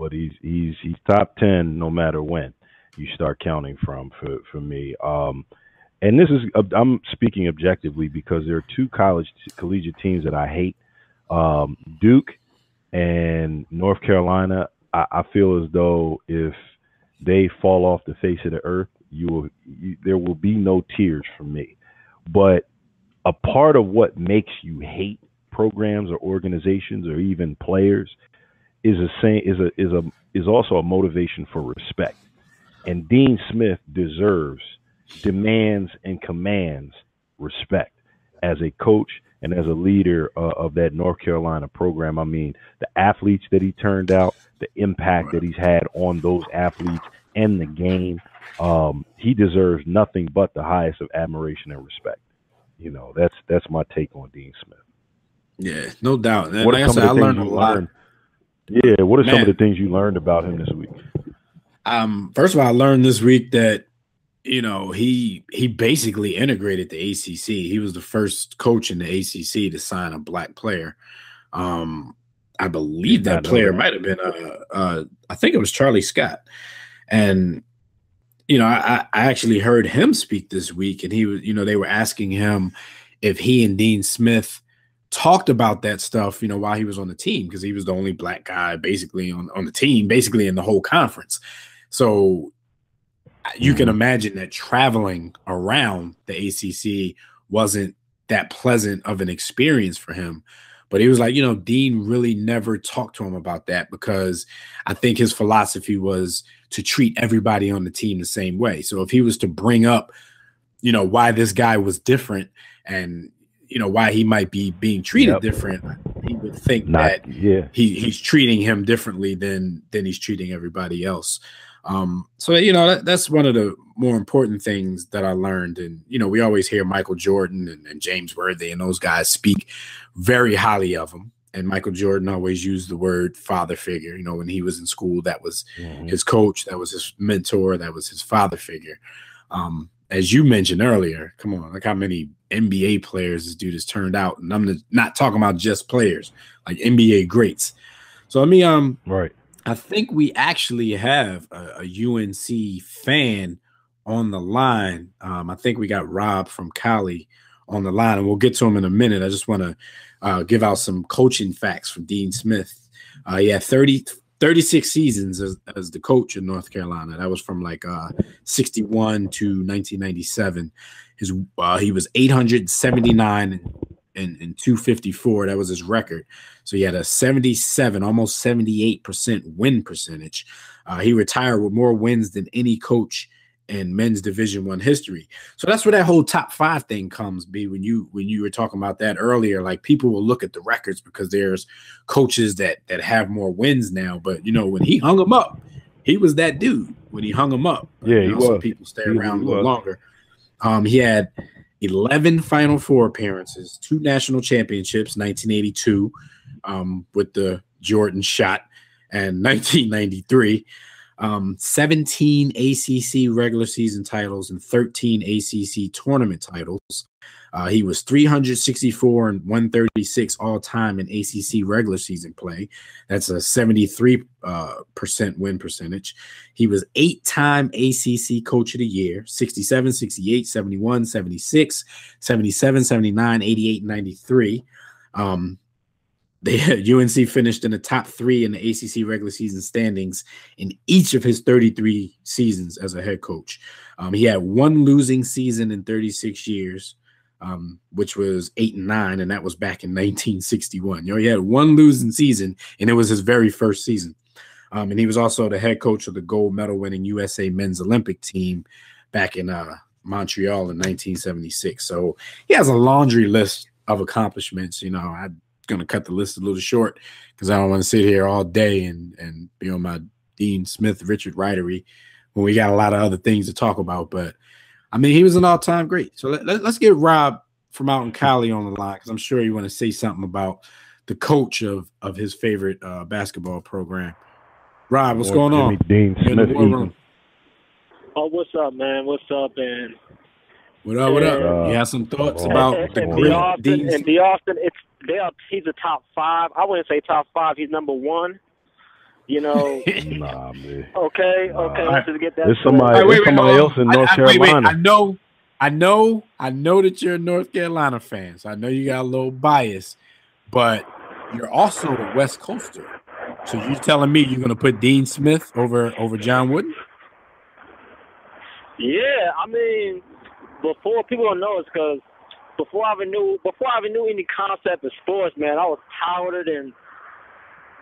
but he's top 10 no matter when you start counting from for me. And this is, I'm speaking objectively because there are two collegiate teams that I hate, Duke and North Carolina. I feel as though if they fall off the face of the earth, there will be no tears from me. But a part of what makes you hate programs or organizations or even players is also a motivation for respect. And Dean Smith demands and commands respect as a coach and as a leader of that North Carolina program. I mean, the athletes that he turned out, the impact that he's had on those athletes and the game, he deserves nothing but the highest of admiration and respect. You know, that's my take on Dean Smith. Yeah, no doubt. What are some of the things I learned a lot. Yeah, what are some of the things you learned about him this week? First of all, I learned this week that, you know, he basically integrated the ACC. He was the first coach in the ACC to sign a black player. I believe that player might have been I think it was Charlie Scott. And you know, I actually heard him speak this week, and he was, you know, they were asking him if he and Dean Smith talked about that stuff, you know, while he was on the team, because he was the only black guy basically on the team, basically in the whole conference. So you can imagine that traveling around the ACC wasn't that pleasant of an experience for him. But he was like, you know, Dean really never talked to him about that because I think his philosophy was to treat everybody on the team the same way. So if he was to bring up, you know, why this guy was different and, you know, why he might be being treated different, he would think that he's treating him differently than he's treating everybody else. So, you know, that's one of the more important things that I learned. And, you know, we always hear Michael Jordan and James Worthy and those guys speak very highly of him. And Michael Jordan always used the word father figure. You know, when he was in school, that was his coach. That was his mentor. That was his father figure. As you mentioned earlier, come on, like how many NBA players this dude has turned out. And I'm not talking about just players, like NBA greats. So let me I think we actually have a UNC fan on the line. I think we got Rob from Cali on the line, and we'll get to him in a minute. I just want to give out some coaching facts from Dean Smith. He had 36 seasons as the coach in North Carolina. That was from like 61 to 1997. He was 879 and 254. That was his record. So he had a 77, almost 78% win percentage. He retired with more wins than any coach in men's Division I history. So that's where that whole top five thing comes, B, when you were talking about that earlier. Like, people will look at the records because there's coaches that have more wins now. But, you know, when he hung them up, he was that dude when he hung him up. Yeah, he was. Some people stay around a little longer. He had 11 Final Four appearances, 2 national championships, 1982 with the Jordan shot, and 1993, 17 ACC regular season titles and 13 ACC tournament titles. He was 364 and 136 all-time in ACC regular season play. That's a 73% win percentage. He was 8-time ACC Coach of the Year, 67, 68, 71, 76, 77, 79, 88, 93. UNC finished in the top 3 in the ACC regular season standings in each of his 33 seasons as a head coach. He had one losing season in 36 years. Which was 8-9, and that was back in 1961. You know, he had one losing season, and it was his very first season. And he was also the head coach of the gold medal-winning USA men's Olympic team back in Montreal in 1976. So he has a laundry list of accomplishments. You know, I'm going to cut the list a little short because I don't want to sit here all day and be on my Dean Smith, Richard Ridery when we got a lot of other things to talk about, but I mean, he was an all-time great. So let's get Rob from out in Cali on the line, because I'm sure you want to say something about the coach of his favorite basketball program. Rob, what's going on? Dean Smith. Oh, what's up, man? What's up, and what up? What up? You have some thoughts about the Dean Smith? And Austin, he's a top 5. I wouldn't say top 5. He's number 1. You know, nah, man. Okay. Let's just get that. There's somebody, else in North Carolina. I know that you're a North Carolina fan, so I know you got a little bias, but you're also a West Coaster. So you're telling me you're going to put Dean Smith over John Wooden? Yeah, I mean, before people don't know it's because before I even knew any concept of sports, man, I was touted and.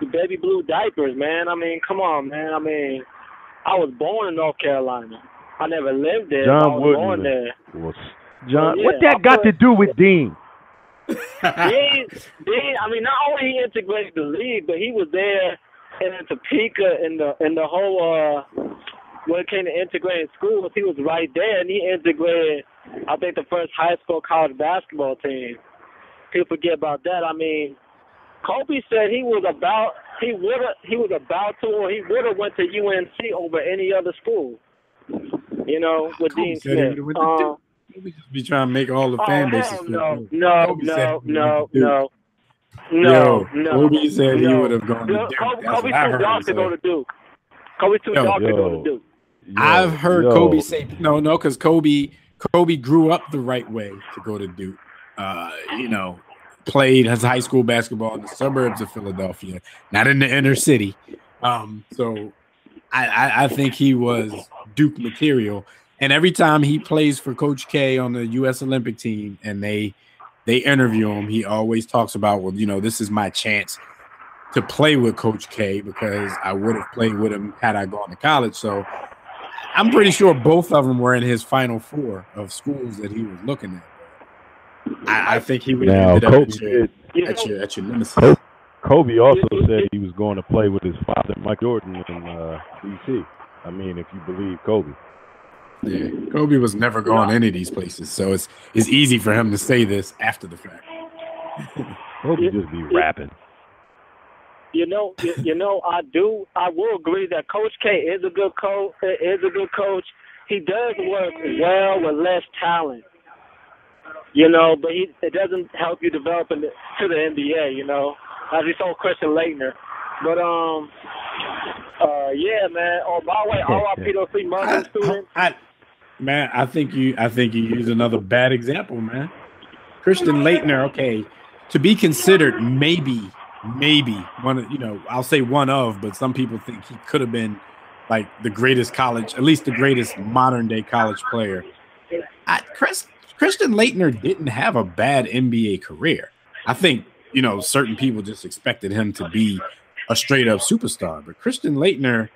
The baby blue diapers, man. I mean, come on, man. I mean, I was born in North Carolina. I never lived there. John I was Wooden born there. John, yeah, what that got to do with Dean? Dean, I mean, not only he integrated the league, but he was there in Topeka in the whole when it came to integrating schools, he was right there, and he integrated, I think, the first high school college basketball team. People forget about that. I mean. Kobe said he would have went to UNC over any other school. You know, with Dean Smith. We just be trying to make all the fan bases. No. Kobe said he would have gone to Duke. Kobe's too dark to go to Duke. I've heard Kobe say no, because Kobe grew up the right way to go to Duke. You know. Played his high school basketball in the suburbs of Philadelphia, not in the inner city. So I think he was Duke material. And every time he plays for Coach K on the U.S. Olympic team and they interview him, he always talks about, well, you know, this is my chance to play with Coach K because I would have played with him had I gone to college. So I'm pretty sure both of them were in his Final Four of schools that he was looking at. I think he would have ended up at your nemesis. Kobe also said he was going to play with his father, Michael Jordan, in D.C. I mean, if you believe Kobe. Yeah, Kobe was never going any of these places, so it's easy for him to say this after the fact. Kobe just be rapping. I will agree that Coach K is a good coach. He does work well with less talent. You know, but it doesn't help you develop to the NBA, you know, as we saw Christian Laettner. But, yeah, man. Oh, by the way, RIP those 3 months students. I think you used another bad example, man. Christian Laettner, okay, to be considered maybe one of, you know, I'll say one of, but some people think he could have been like the greatest college, at least the greatest modern day college player. Chris Christian Laettner didn't have a bad NBA career. I think, you know, certain people just expected him to be a straight-up superstar. But Christian Laettner,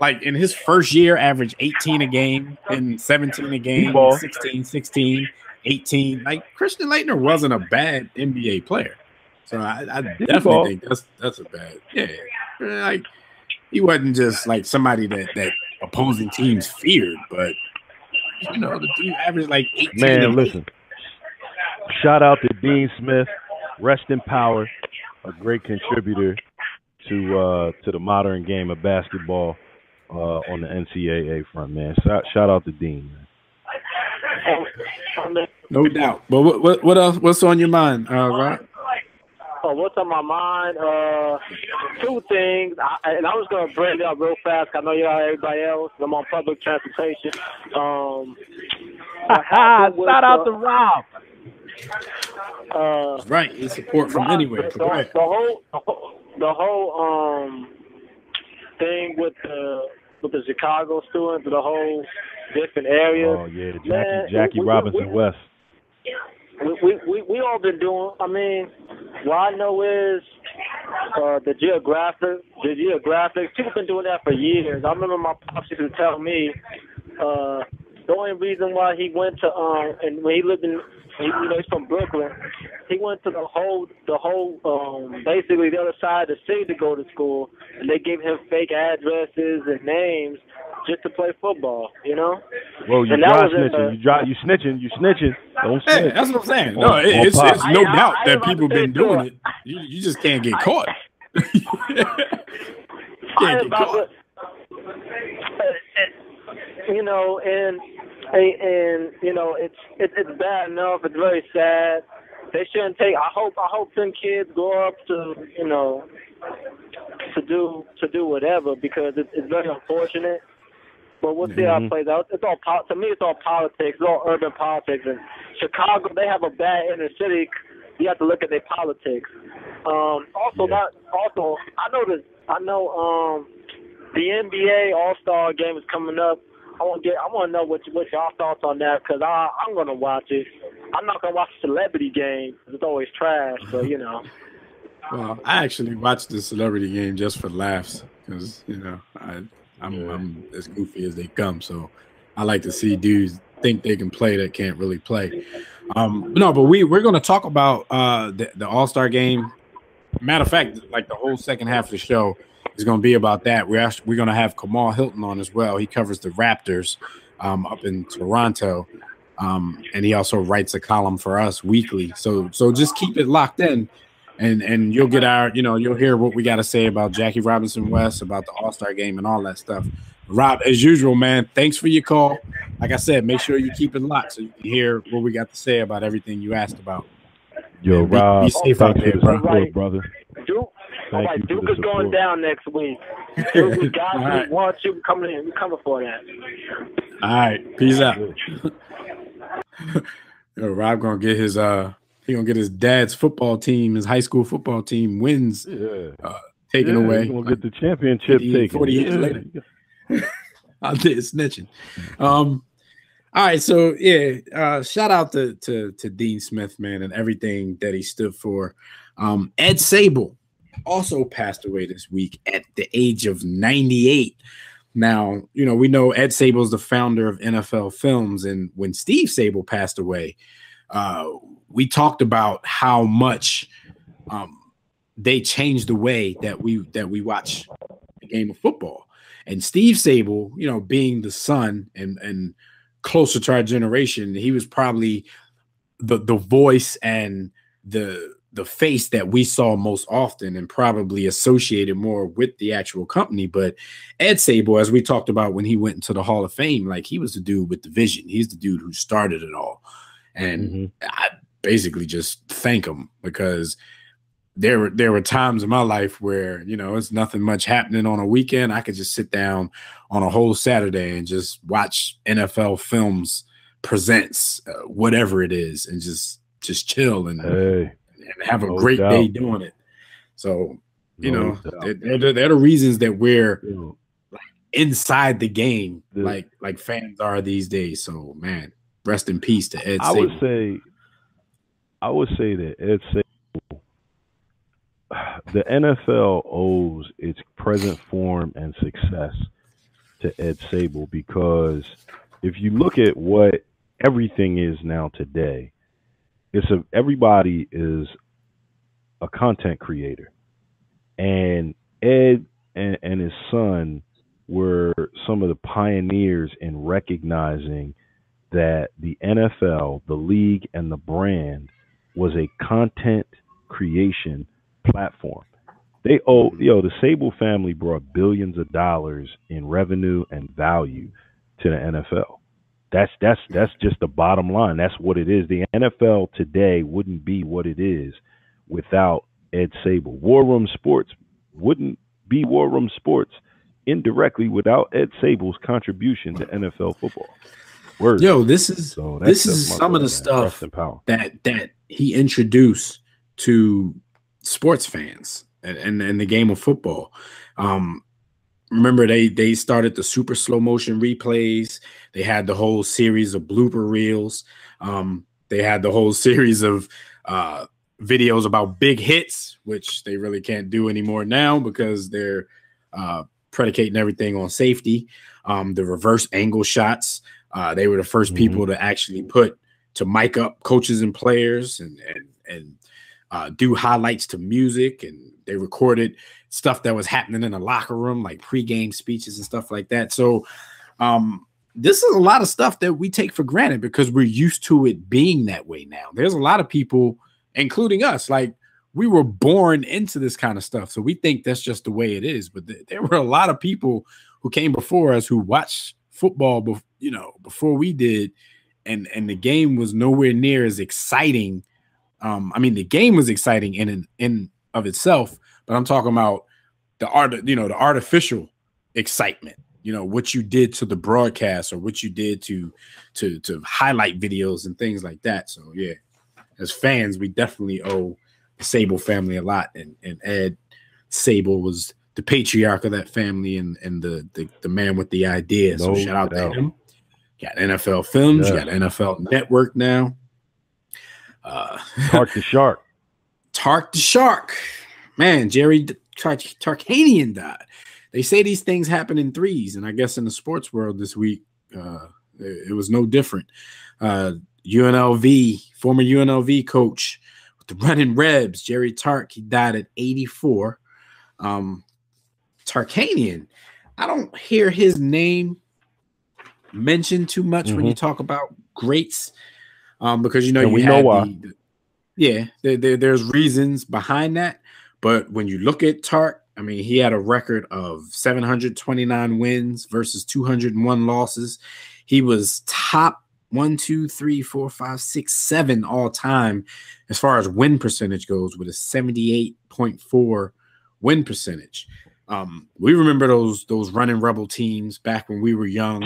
like, in his first year, averaged 18 a game and 17 a game, 16, 18. Like, Christian Laettner wasn't a bad NBA player. So I definitely think that's a bad – yeah. Like, he wasn't just, like, somebody that opposing teams feared, but – you know, the dude averaged like 18. Man, listen. Shout out to Dean Smith. Rest in power. A great contributor to the modern game of basketball on the NCAA front, man. Shout out to Dean, man. No doubt. But what else? What's on your mind, Rob? Oh, what's on my mind? Two things, and I was going to bring it up real fast. I know you all everybody else. I'm on public transportation. Shout out to Rob. Right, it's support from anywhere. The whole thing with the Chicago students, the whole different areas. Oh yeah, Jackie Robinson West. We all been doing. I mean, what I know is the geographics. People been doing that for years. I remember my pops used to tell me the only reason why he went to and when he lived in, you know, he's from Brooklyn. He went to the whole basically the other side of the city to go to school, and they gave him fake addresses and names just to play football, you know? Well, you dry snitching. You snitching. Don't snitch. Hey, that's what I'm saying. No, it's no doubt that people been doing it. You just can't get caught. You know, and you know, it's bad enough. It's very sad. They shouldn't take. I hope them kids grow up to, you know, to do whatever, because it's very unfortunate. But we'll see how it plays out. It's all to me. It's all politics. It's all urban politics. And Chicago, they have a bad inner city. You have to look at their politics. I know the NBA All-Star Game is coming up. I want to know what y'all thoughts on that, because I'm gonna watch it. I'm not gonna watch Celebrity Game. It's always trash. So you know. Well, I actually watched the Celebrity Game just for laughs, because you know I'm as goofy as they come, so I like to see dudes think they can play that can't really play. But we're going to talk about the All-Star Game. Matter of fact, like the whole second half of the show is going to be about that. We're going to have Kamal Hylton on as well. He covers the Raptors up in Toronto, and he also writes a column for us weekly. So just keep it locked in. And you'll get our, you know, you'll hear what we got to say about Jackie Robinson West, about the All-Star Game and all that stuff. Rob, as usual, man, thanks for your call. Like I said, make sure you keep it locked so you can hear what we got to say about everything you asked about. Yo, Rob, be safe out there, bro. Right. Brother. Duke, all right, Duke is going down next week. Duke, we got you. Right. Want you coming in. We're coming for that. All right. Peace out. Yo, Rob going to get his He's going to get his dad's football team, his high school football team wins taken away. He's going to get the championship taken. 40 years later. I did snitching. All right, so, yeah, shout out to Dean Smith, man, and everything that he stood for. Ed Sabol also passed away this week at the age of 98. Now, you know, we know Ed Sabol is the founder of NFL Films, and when Steve Sabol passed away, we talked about how much they changed the way that we watch the game of football. And Steve Sabol, you know, being the son and closer to our generation, he was probably the voice and the face that we saw most often and probably associated more with the actual company. But Ed Sabol, as we talked about when he went into the Hall of Fame, like, he was the dude with the vision. He's the dude who started it all. And I basically just thank him, because there were times in my life where, you know, it's nothing much happening on a weekend. I could just sit down on a whole Saturday and just watch NFL Films Presents, whatever it is, and just chill and have a great day doing it. So, you know, they're the reasons that we're inside the game like fans are these days. So, man. Rest in peace to Ed Sabol. I would say that Ed Sabol, the NFL owes its present form and success to Ed Sabol, because if you look at what everything is now today, everybody is a content creator, and Ed and his son were some of the pioneers in recognizing that the NFL, the league, and the brand was a content creation platform. The Sabol family brought billions of dollars in revenue and value to the NFL. That's just the bottom line. That's what it is. The NFL today wouldn't be what it is without Ed Sabol. War Room Sports wouldn't be War Room Sports indirectly without Ed Sable's contribution to NFL football. Word. Yo, this is some of the stuff that he introduced to sports fans and the game of football. Remember, they started the super slow motion replays. They had the whole series of blooper reels. They had the whole series of videos about big hits, which they really can't do anymore now because they're predicating everything on safety. The reverse angle shots. They were the first people to actually mic up coaches and players and do highlights to music. And they recorded stuff that was happening in the locker room, like pregame speeches and stuff like that. So this is a lot of stuff that we take for granted because we're used to it being that way now. There's a lot of people, including us, like we were born into this kind of stuff. So we think that's just the way it is. But there were a lot of people who came before us who watched football before we did, and the game was nowhere near as exciting. I mean, the game was exciting in of itself, but I'm talking about the artificial excitement, what you did to the broadcast or what you did to highlight videos and things like that. So yeah, as fans, we definitely owe the Sabol family a lot, and Ed Sabol was the patriarch of that family and the man with the idea. So shout out to him. Got NFL Films, yeah. You got NFL Network now. Tark the Shark. Tark the Shark. Man, Jerry Tarkanian died. They say these things happen in threes, and I guess in the sports world this week, it was no different. Former UNLV coach with the Running Rebs, Jerry Tark, he died at 84. Tarkanian, I don't hear his name mentioned too much when you talk about greats, because we know why. There's reasons behind that, but when you look at Tark, I mean, he had a record of 729 wins versus 201 losses. He was top 1, 2, 3, 4, 5, 6, 7 all time as far as win percentage goes, with a 78.4 win percentage. We remember those Running Rebel teams back when we were young.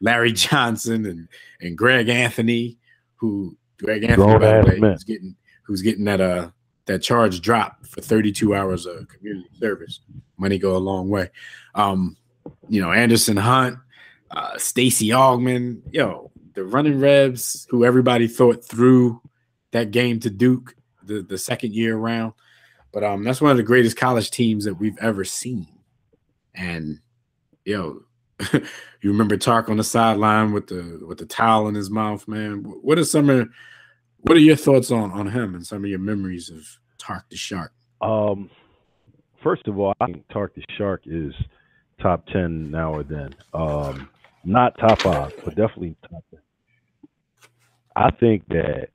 Larry Johnson and Greg Anthony, who's getting that charge drop for 32 hours of community service. Money go a long way. Anderson Hunt, Stacy Augman, the Running Rebs, who everybody thought threw that game to Duke the second year around. But that's one of the greatest college teams that we've ever seen. And you remember Tark on the sideline with the towel in his mouth, man. What are your thoughts on him and some of your memories of Tark the Shark? First of all, I think Tark the Shark is top 10 now or then. Not top 5, but definitely top 10. I think that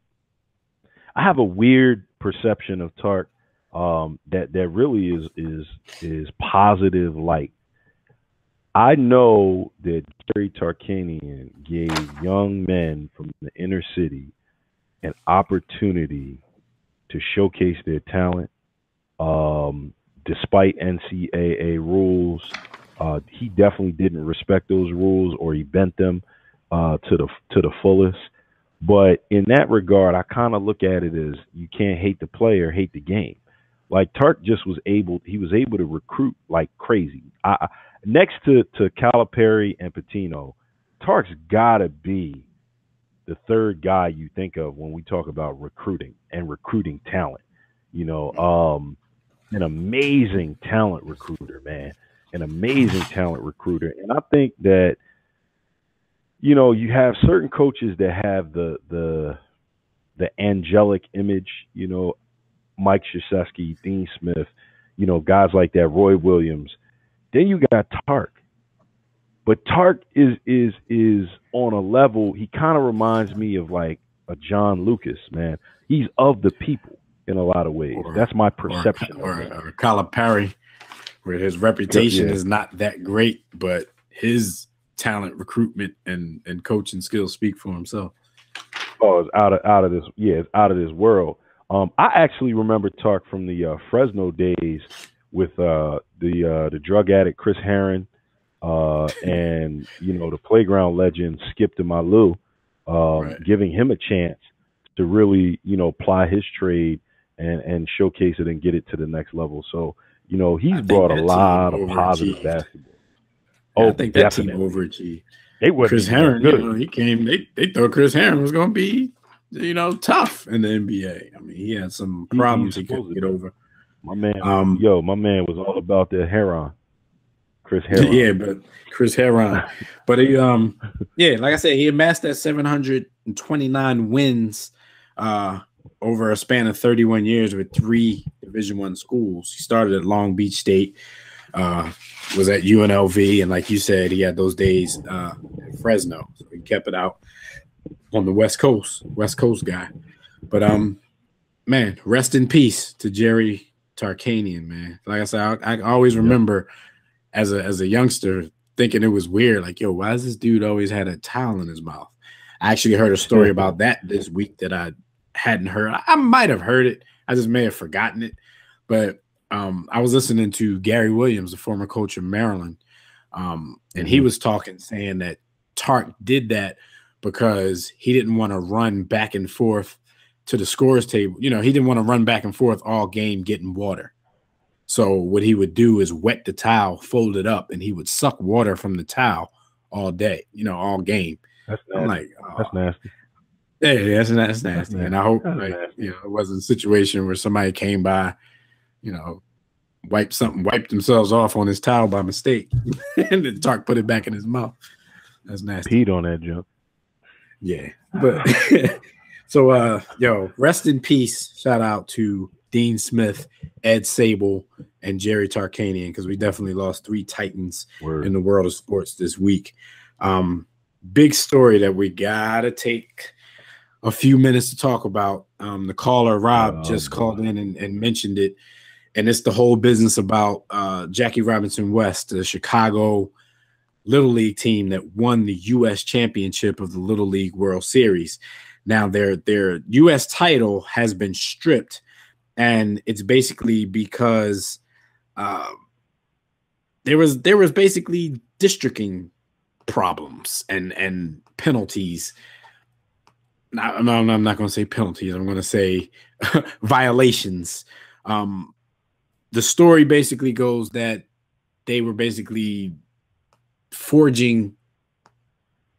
I have a weird perception of Tark. That really is positive light. I know that Jerry Tarkanian gave young men from the inner city an opportunity to showcase their talent, despite NCAA rules. He definitely didn't respect those rules, or he bent them to the fullest. But in that regard, I kind of look at it as you can't hate the player, hate the game. Like Tark just was able to recruit like crazy. Next to Calipari and Pitino, Tark's got to be the third guy you think of when we talk about recruiting and recruiting talent. You know, an amazing talent recruiter, man, an amazing talent recruiter. And I think that, you know, you have certain coaches that have the angelic image, you know, Mike Krzyzewski, Dean Smith, you know, guys like that, Roy Williams. Then you got Tark. But Tark is on a level, he kind of reminds me of like a John Lucas, man. He's of the people in a lot of ways. That's my perception. Or Calipari, where his reputation is not that great, but his talent, recruitment, and coaching skills speak for himself. Oh, it's out of this world. I actually remember Tark from the Fresno days with the drug addict Chris Herron, and you know, the playground legend Skip DeMalu, giving him a chance to really, you know, ply his trade and showcase it and get it to the next level. So, you know, he's brought a lot of positive basketball. Yeah, I think that team overachieved. They were Chris Herron. You know, he came. They thought Chris Herron was going to be, you know, tough in the NBA. I mean, he had some problems he couldn't get over. My man, my man was all about the Herron. Chris Herron. Yeah, but Chris Herron. But he, like I said, he amassed that 729 wins over a span of 31 years with three Division I schools. He started at Long Beach State, was at UNLV, and like you said, he had those days at Fresno. So he kept it out on the West Coast guy. But man, rest in peace to Jerry Tarkanian, man. Like I said, I always remember as a youngster thinking it was weird, like, yo, why does this dude always had a towel in his mouth? I actually heard a story about that this week that I hadn't heard. I might have heard it. I just may have forgotten it. But I was listening to Gary Williams, the former coach of Maryland, and he was talking, saying that Tark did that because he didn't want to run back and forth to the scorer's table. You know, he didn't want to run back and forth all game getting water. So what he would do is wet the towel, fold it up, and he would suck water from the towel all day, you know, all game. That's nasty. I'm like, oh, that's nasty. Yeah, that's nasty. And I hope, like, you know, it wasn't a situation where somebody came by, you know, wiped themselves off on his towel by mistake, and then Tark put it back in his mouth. That's nasty. Peed on that jump. Yeah, but so yo, rest in peace. Shout out to Dean Smith, Ed Sabol, and Jerry Tarkanian, because we definitely lost three titans in the world of sports this week. Big story that we gotta take a few minutes to talk about. The caller Rob just called in and mentioned it, and it's the whole business about Jackie Robinson West, the Chicago Little League team that won the U.S. championship of the Little League World Series. Now their U.S. title has been stripped, and it's basically because there was basically districting problems and penalties. I'm not going to say penalties. I'm going to say violations. The story basically goes that they were basically forging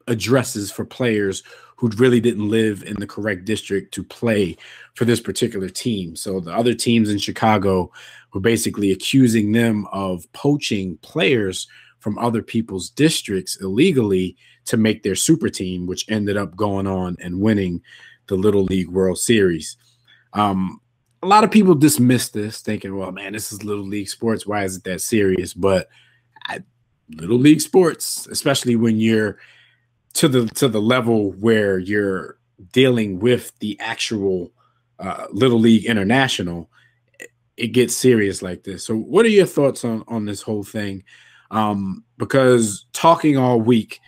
addresses for players who really didn't live in the correct district to play for this particular team. So the other teams in Chicago were basically accusing them of poaching players from other people's districts illegally to make their super team, which ended up going on and winning the Little League World Series. A lot of people dismiss this thinking, well, man, this is Little League sports. Why is it that serious? But Little League sports, especially when you're to the level where you're dealing with the actual Little League International, it gets serious like this. So what are your thoughts on this whole thing? Because talking all week,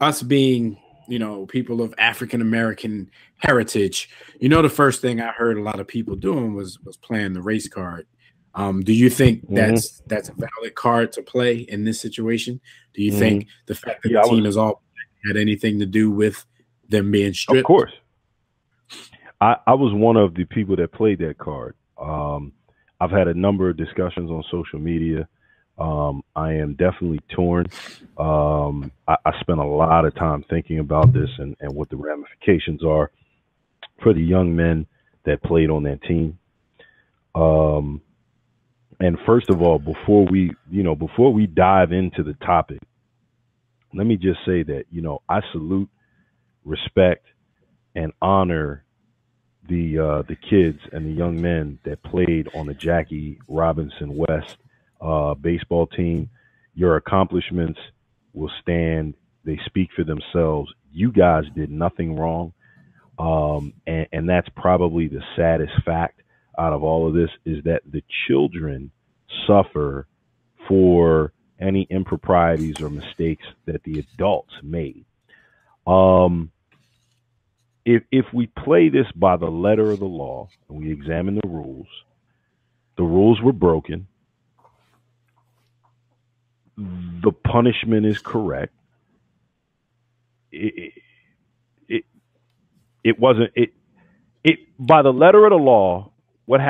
us being, you know, people of African-American heritage, you know, the first thing I heard a lot of people doing was playing the race card. Do you think that's a valid card to play in this situation? Do you think the fact that the team is all had anything to do with them being stripped? Of course. I was one of the people that played that card. I've had a number of discussions on social media I am definitely torn. I spent a lot of time thinking about this and what the ramifications are for the young men that played on that team. And first of all, before we dive into the topic, let me just say that, I salute, respect, and honor the kids and the young men that played on the Jackie Robinson West baseball team. Your accomplishments will stand. They speak for themselves. You guys did nothing wrong. And that's probably the saddest fact out of all of this, is that the children suffer for any improprieties or mistakes that the adults made. If we play this by the letter of the law and we examine the rules were broken. The punishment is correct. It wasn't by the letter of the law. What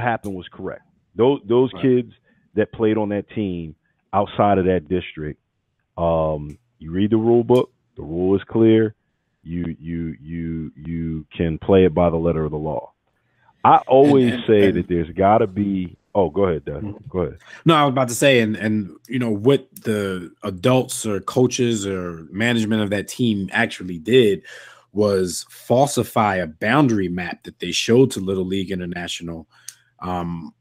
happened was correct. Those right. Kids that played on that team outside of that district, you read the rule book. The rule is clear. You can play it by the letter of the law. I always say that there's got to be. Oh, go ahead, Dad. Go ahead. No, I was about to say, and what the adults or coaches or management of that team actually did was falsify a boundary map that they showed to Little League International. And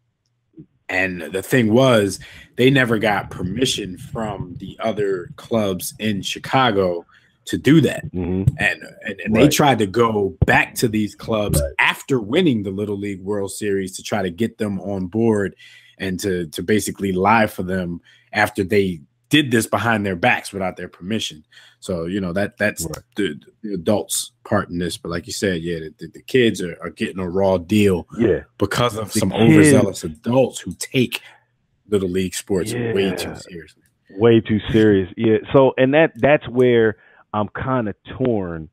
the thing was, they never got permission from the other clubs in Chicago to do that. Mm-hmm. And right. They tried to go back to these clubs right. after winning the Little League World Series to try to get them on board and to basically lie for them after they did this behind their backs without their permission. So, that's right. the adults' part in this. But like you said, yeah, the kids are getting a raw deal yeah. because of some overzealous adults who take Little League sports yeah. way too seriously. Way too serious. Yeah. So, and that's where I'm kind of torn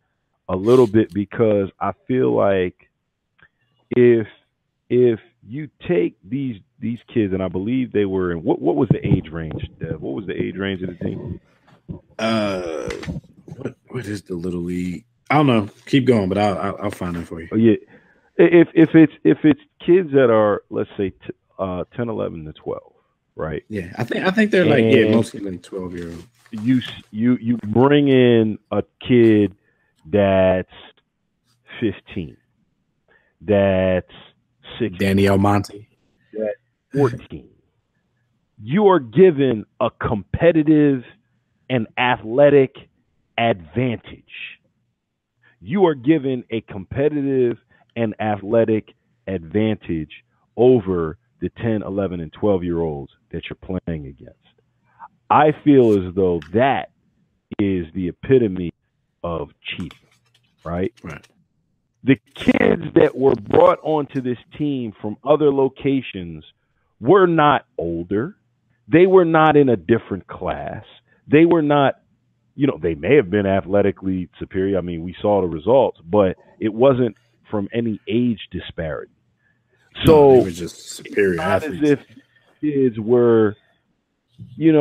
a little bit, because I feel like if you take these kids, and I believe they were in what was the age range, Dev? What was the age range of the team? What is the Little League? I don't know. Keep going, but I'll find it for you. Oh, yeah, if it's kids that are, let's say 10, 11 to 12, right? Yeah, I think they're like mostly like 12-year-olds. You bring in a kid that's 15, that's 16, Danny Almonte, that's 14. You are given a competitive and athletic advantage. You are given a competitive and athletic advantage over the 10, 11, and 12-year-olds that you're playing against. I feel as though that is the epitome of cheating, right? Right. The kids that were brought onto this team from other locations were not older. They were not in a different class. They were not, they may have been athletically superior. I mean, we saw the results, but it wasn't from any age disparity. So they were just superior athletes. Not as if kids were... it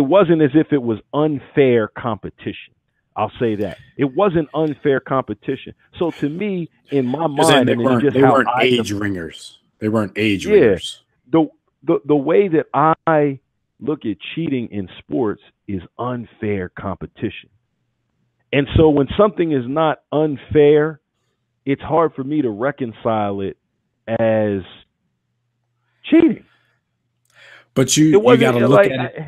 wasn't as if it was unfair competition. I'll say that. It wasn't unfair competition. So to me, in my mind, they weren't age ringers. They weren't age ringers. The way that I look at cheating in sports is unfair competition. And so when something is not unfair, it's hard for me to reconcile it as cheating. But you got to look at it.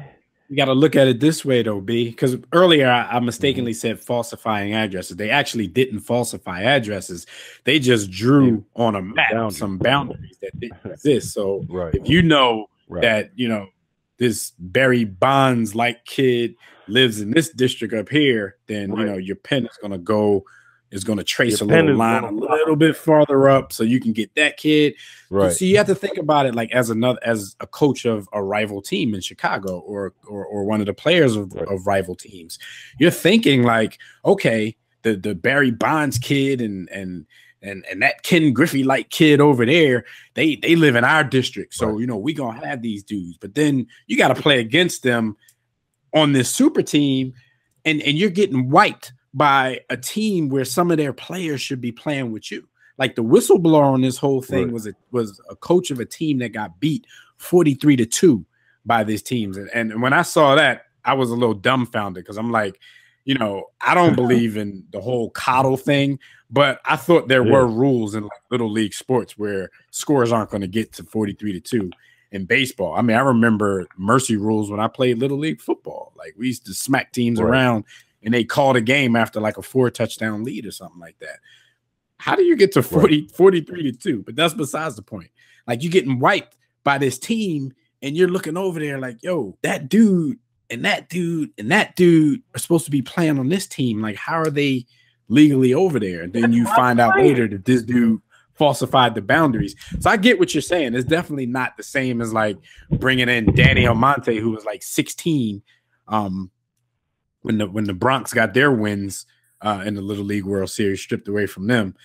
You got to look at it this way, though, B. Because earlier I mistakenly said falsifying addresses. They actually didn't falsify addresses. They just drew on a map some boundaries that didn't exist. So right. if you know right. that this Barry Bonds like kid lives in this district up here, then right. Your pen is going to go. Is going to trace a little line a little bit farther up so you can get that kid. Right. So you have to think about it like as a coach of a rival team in Chicago or one of the players of rival teams. You're thinking like, okay, the Barry Bonds kid and and that Ken Griffey-like kid over there, they live in our district. So, you know, we going to have these dudes. But then you got to play against them on this super team, and you're getting wiped by a team where some of their players should be playing with you. Like the whistleblower on this whole thing was a coach of a team that got beat 43-2 by these teams. And when I saw that, I was a little dumbfounded because I'm like, you know, I don't believe in the whole coddle thing, but I thought there were rules in like little league sports where scores aren't going to get to 43-2 in baseball. I mean, I remember mercy rules when I played little league football. Like we used to smack teams around and they called a game after like a 4-touchdown lead or something like that. How do you get to 43-2? But that's besides the point. Like you're getting wiped by this team and you're looking over there like, yo, that dude and that dude and that dude are supposed to be playing on this team. Like, how are they legally over there? And then you find out later that this dude falsified the boundaries. So I get what you're saying. It's definitely not the same as like bringing in Danny Almonte, who was like 16 when the Bronx got their wins in the Little League World Series, stripped away from them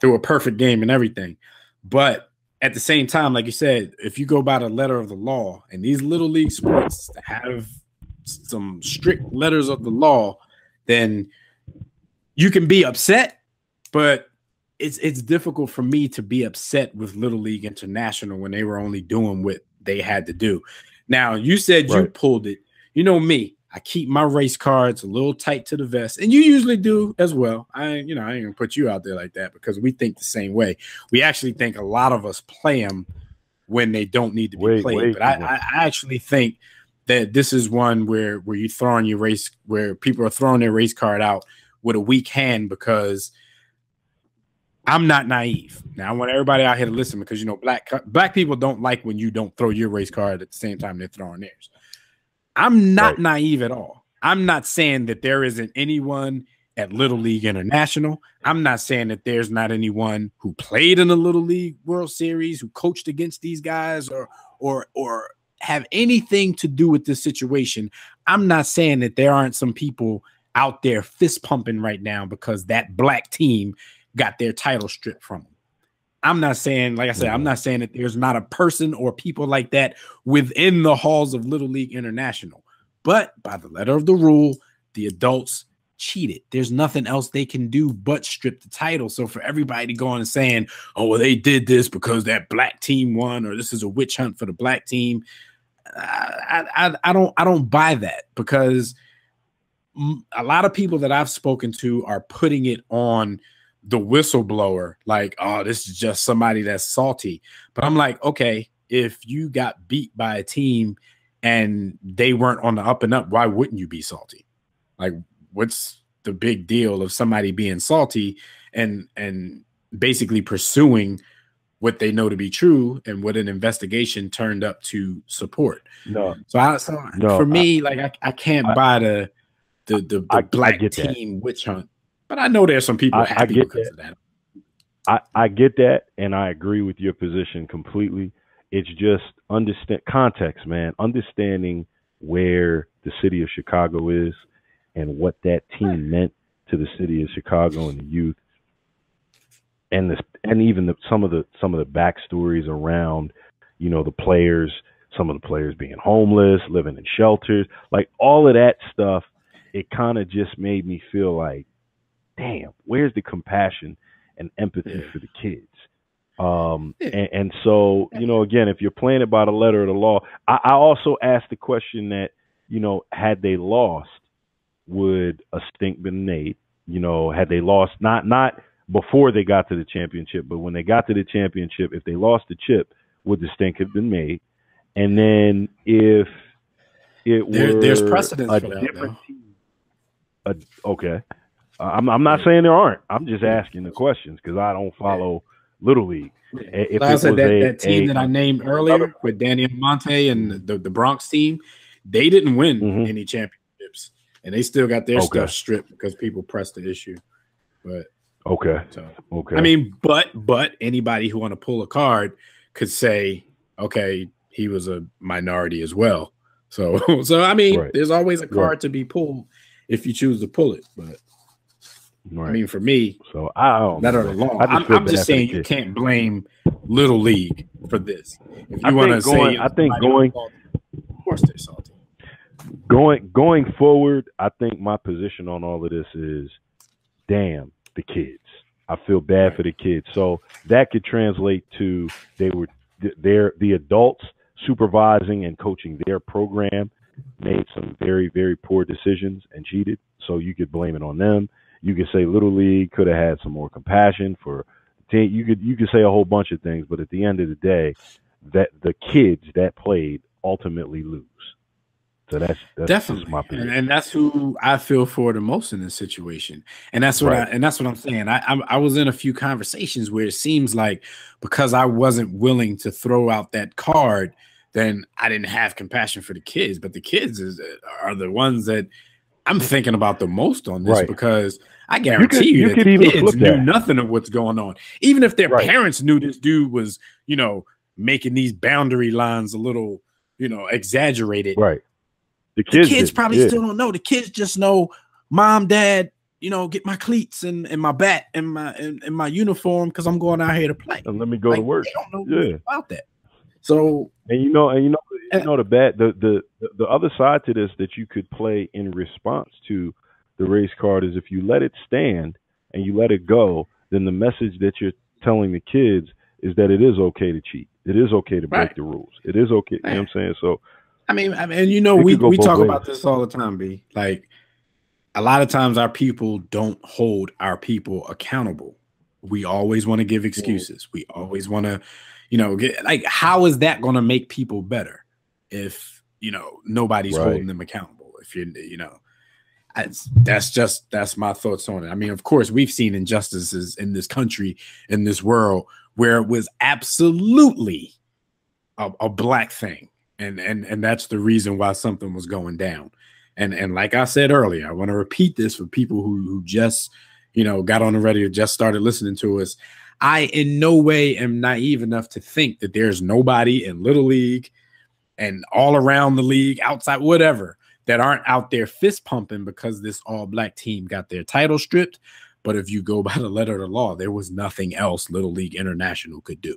through a perfect game and everything. But at the same time, like you said, if you go by the letter of the law, and these Little League sports have some strict letters of the law, then you can be upset, but it's difficult for me to be upset with Little League International when they were only doing what they had to do. Now, you said you pulled it. You know me. I keep my race cards a little tight to the vest, and you usually do as well. I ain't gonna put you out there like that because we think the same way. We actually think a lot of us play them when they don't need to be played. But I actually think that this is one where you're throwing your race, where people are throwing their race card out with a weak hand, because I'm not naive. Now I want everybody out here to listen, because you know black people don't like when you don't throw your race card at the same time they're throwing theirs. I'm not naive at all. I'm not saying that there isn't anyone at Little League International. I'm not saying that there's not anyone who played in the Little League World Series, who coached against these guys or have anything to do with this situation. I'm not saying that there aren't some people out there fist pumping right now because that black team got their title stripped from them. I'm not saying, like I said, I'm not saying that there's not a person or people like that within the halls of Little League International. But by the letter of the rule, the adults cheated. There's nothing else they can do but strip the title. So for everybody going and saying, oh, well, they did this because that black team won, or this is a witch hunt for the black team, I don't buy that, because a lot of people that I've spoken to are putting it on the whistleblower, like, oh, this is just somebody that's salty. But I'm like, okay, if you got beat by a team and they weren't on the up and up, why wouldn't you be salty? Like, what's the big deal of somebody being salty and basically pursuing what they know to be true and what an investigation turned up to support? So for me, I can't buy the black team witch hunt. But I know there's some people happy because of that. I get that, and I agree with your position completely. It's just understand context, man. Understanding where the city of Chicago is and what that team meant to the city of Chicago and the youth, and even some of the backstories around, you know, the players. Some of the players being homeless, living in shelters, like all of that stuff. It kind of just made me feel like, damn, where's the compassion and empathy for the kids? And so, you know, again, if you're playing it by the letter of the law, I also asked the question that, you know, had they lost, would a stink been made? You know, had they lost, not before they got to the championship, but when they got to the championship, if they lost the chip, would the stink have been made? And then if it there's precedence for that, different team, okay. I'm not saying there aren't. I'm just asking the questions because I don't follow Little League. If I said that team that I named earlier with Danny Monte and the Bronx team, they didn't win any championships, and they still got their stuff stripped because people pressed the issue. But I mean, but anybody who want to pull a card could say, okay, he was a minority as well. So I mean, there's always a card to be pulled if you choose to pull it, but. Right. I mean, for me, so I don't that are long. I'm just saying you can't blame Little League for this. If you want to say, I think going, of course they're salty. Going forward, I think my position on all of this is, damn the kids. I feel bad for the kids. So that could translate to the adults supervising and coaching their program made some very, very poor decisions and cheated. So you could blame it on them. You could say Little League could have had some more compassion for the team. You could say a whole bunch of things, but at the end of the day, that the kids that played ultimately lose. So that's definitely my opinion. And that's who I feel for the most in this situation. And that's what right. That's what I'm saying. I was in a few conversations where it seems like because I wasn't willing to throw out that card, then I didn't have compassion for the kids. But the kids are the ones that I'm thinking about the most on this right. because I guarantee you that the kids knew nothing of what's going on. Even if their right. parents knew this dude was, you know, making these boundary lines a little, you know, exaggerated. Right. The kids probably still don't know. The kids just know, mom, dad, you know, get my cleats and my bat and my uniform because I'm going out here to play. And let me go to work. They don't know about that. So and you know the bad the other side to this that you could play in response to the race card is if you let it stand and you let it go, then the message that you're telling the kids is that it is okay to cheat. It is okay to break right. the rules. It is okay. Right. You know what I'm saying? So. I mean, and you know, we talk about this all the time, B. Like, a lot of times our people don't hold our people accountable. We always want to give excuses. We always want to, you know, get, like, how is that going to make people better if, you know, nobody's right. holding them accountable? If you're, you know, that's my thoughts on it. I mean, of course, we've seen injustices in this country, in this world, where it was absolutely a black thing. And that's the reason why something was going down. And like I said earlier, I want to repeat this for people who just, you know, got on the radio, just started listening to us. I in no way am naive enough to think that there's nobody in Little League and all around the league, outside, whatever, that aren't out there fist pumping because this all-black team got their title stripped. But if you go by the letter of the law, there was nothing else Little League International could do.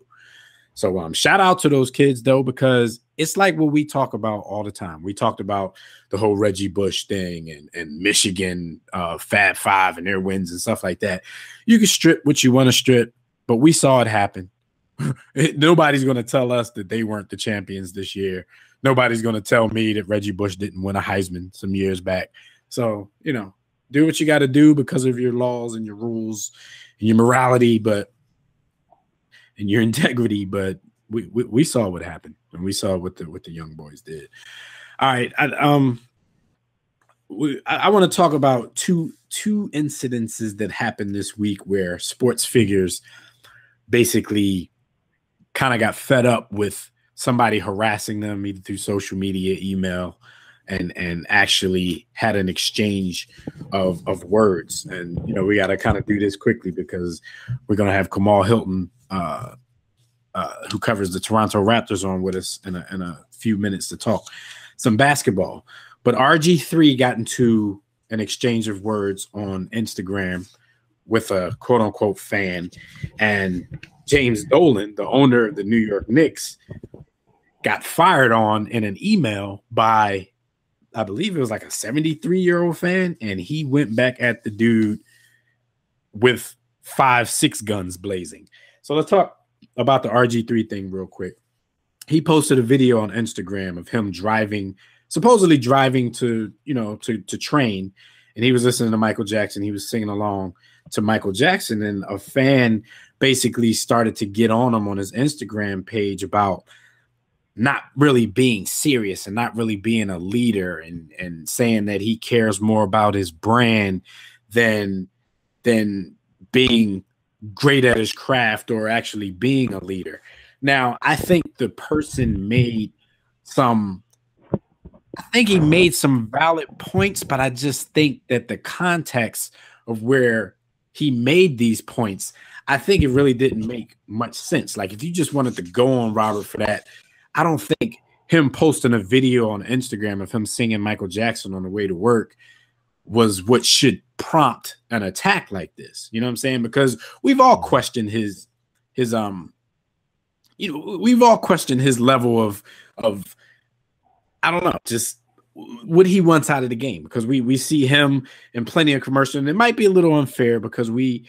So shout out to those kids, though, because it's like what we talk about all the time. We talked about the whole Reggie Bush thing and Michigan Fab Five and their wins and stuff like that. You can strip what you want to strip, but we saw it happen. Nobody's going to tell us that they weren't the champions this year. Nobody's going to tell me that Reggie Bush didn't win a Heisman some years back. So, you know, do what you got to do because of your laws and your rules and your morality, but and your integrity, but we saw what happened, and we saw what the young boys did. All right, I want to talk about two incidences that happened this week where sports figures basically kind of got fed up with somebody harassing them either through social media, email, and actually had an exchange of words. And you know, we got to kind of do this quickly because we're gonna have Kamal Hylton. Who covers the Toronto Raptors on with us in a few minutes to talk some basketball. But RG3 got into an exchange of words on Instagram with a quote-unquote fan, and James Dolan, the owner of the New York Knicks, got fired on in an email by, I believe it was like a 73-year-old fan, and he went back at the dude with 5-6 guns blazing. So let's talk about the RG3 thing real quick. He posted a video on Instagram of him driving, supposedly driving to, you know, to train. And he was listening to Michael Jackson. He was singing along to Michael Jackson. And a fan basically started to get on him on his Instagram page about not really being serious and not really being a leader and saying that he cares more about his brand than being great at his craft or actually being a leader. Now, I think the person made some, I think he made some valid points, but I just think that the context of where he made these points, I think it really didn't make much sense. Like, if you just wanted to go on Robert for that, I don't think him posting a video on Instagram of him singing Michael Jackson on the way to work was what should prompt an attack like this. You know what I'm saying? Because we've all questioned his level of I don't know, just what he wants out of the game, because we see him in plenty of commercials, and it might be a little unfair because we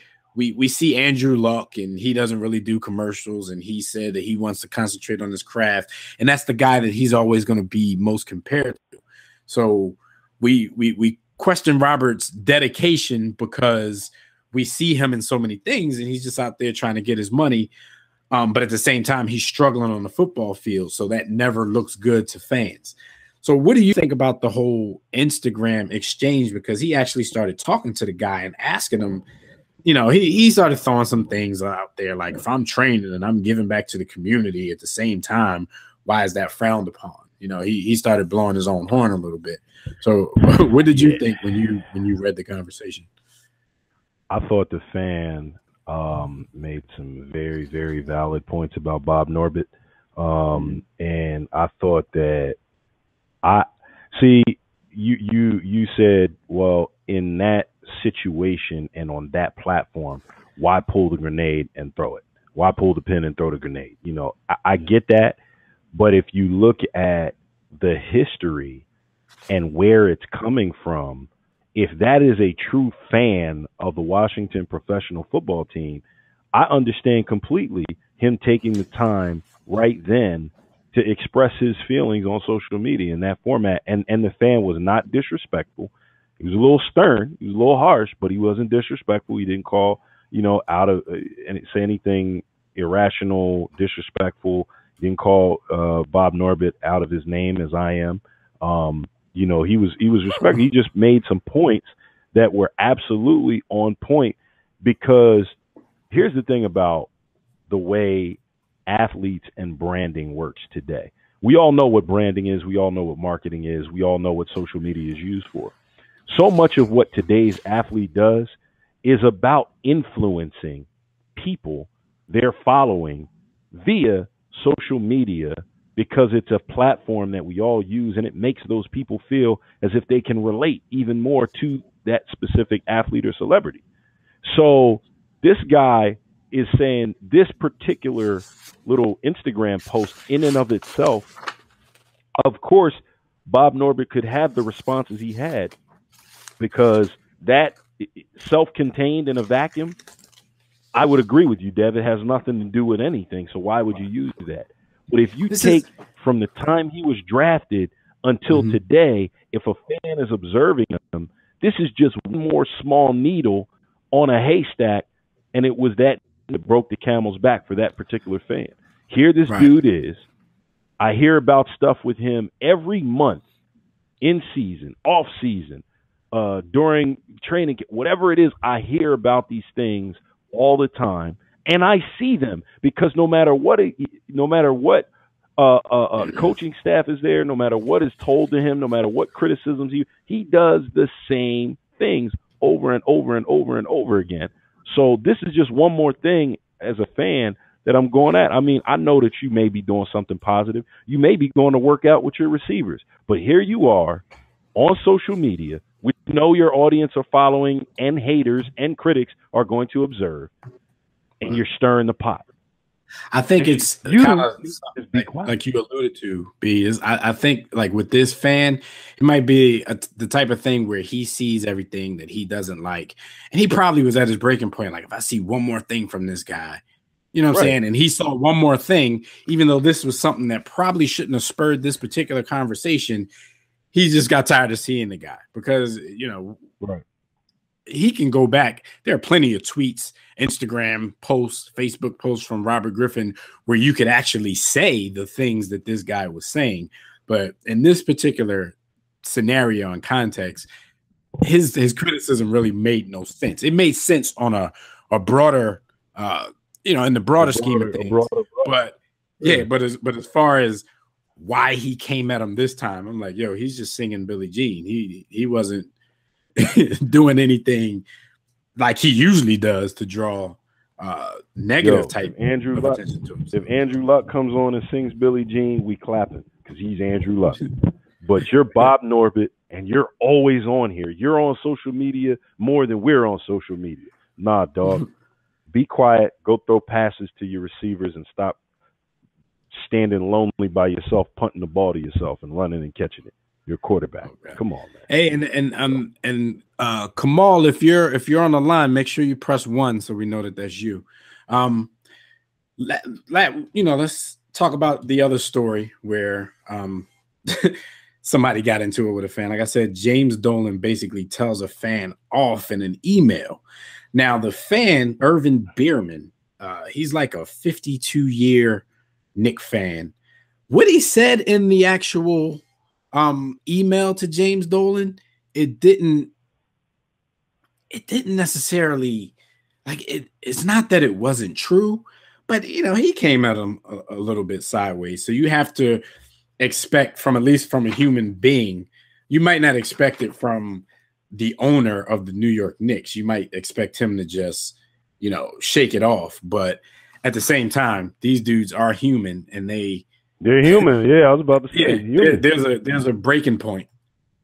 see Andrew Luck, and he doesn't really do commercials, and he said that he wants to concentrate on his craft, and that's the guy that he's always going to be most compared to. So we question Robert's dedication because we see him in so many things, and he's just out there trying to get his money. But at the same time, he's struggling on the football field, so that never looks good to fans. So what do you think about the whole Instagram exchange? Because he actually started talking to the guy and asking him, you know, he started throwing some things out there, like, if I'm training and I'm giving back to the community at the same time, why is that frowned upon? You know, he started blowing his own horn a little bit. So what did you think when you read the conversation? I thought the fan made some very, very valid points about Bob Norbit. And I thought that you said, well, in that situation and on that platform, why pull the grenade and throw it? Why pull the pin and throw the grenade? You know, I get that. But if you look at the history and where it's coming from, if that is a true fan of the Washington professional football team, I understand completely him taking the time right then to express his feelings on social media in that format. And the fan was not disrespectful. He was a little stern, he was a little harsh, but he wasn't disrespectful. He didn't call, you know, out of say anything irrational, disrespectful. He didn't call Bob Norbit out of his name, as I am. You know, he was respectful. He just made some points that were absolutely on point, because here's the thing about the way athletes and branding works today. We all know what branding is. We all know what marketing is. We all know what social media is used for. So much of what today's athlete does is about influencing people, their following, via social media, because it's a platform that we all use, and it makes those people feel as if they can relate even more to that specific athlete or celebrity. So this guy is saying this particular little Instagram post in and of itself, of course, Bob Norbit could have the responses he had, because that self-contained in a vacuum, I would agree with you, Dev. It has nothing to do with anything. So why would you use that? But if you take from the time he was drafted until today, if a fan is observing him, this is just one more small needle on a haystack, and it was that that broke the camel's back for that particular fan. Here this dude is. I hear about stuff with him every month, in season, off season, during training, whatever it is, I hear about these things all the time. And I see them, because no matter what coaching staff is there, no matter what is told to him, no matter what criticisms he does the same things over and over and over and over again. So this is just one more thing as a fan that I'm going at. I mean, I know that you may be doing something positive. You may be going to work out with your receivers, but here you are on social media. We know your audience are following, and haters and critics are going to observe. And you're stirring the pot. I think it's kind of like you alluded to, B. I think, like, with this fan, it might be the type of thing where he sees everything that he doesn't like. And he probably was at his breaking point. Like, if I see one more thing from this guy, you know what I'm saying? And he saw one more thing, even though this was something that probably shouldn't have spurred this particular conversation. He just got tired of seeing the guy, because, you know, he can go back. There are plenty of tweets, Instagram posts, Facebook posts from Robert Griffin where you could actually say the things that this guy was saying. But in this particular scenario and context, his criticism really made no sense. It made sense on a broader, you know, in the broader scheme of things. But yeah, but as far as why he came at him this time, I'm like, yo, he's just singing Billie Jean. He wasn't doing anything like he usually does to draw negative type of attention to himself. If Andrew Luck comes on and sings Billie Jean, we clapping, because he's Andrew Luck. But you're Bob Norbit, and you're always on here. You're on social media more than we're on social media. Nah, dog. Be quiet. Go throw passes to your receivers and stop standing lonely by yourself, punting the ball to yourself and running and catching it. You're quarterback. Okay. Come on, man. Hey, and Kamal, if you're on the line, make sure you press 1 so we know that that's you. Let's talk about the other story where somebody got into it with a fan. Like I said, James Dolan basically tells a fan off in an email. Now, the fan, Irvin Bierman, he's like a 52-year Knick fan. What he said in the actual email to James Dolan, it didn't necessarily, like, it's not that it wasn't true, but, you know, he came at him a little bit sideways. So you have to expect from, at least from a human being, you might not expect it from the owner of the New York Knicks. You might expect him to just, you know, shake it off. But at the same time, these dudes are human, and they're human. Yeah, I was about to say. Yeah, there's a breaking point.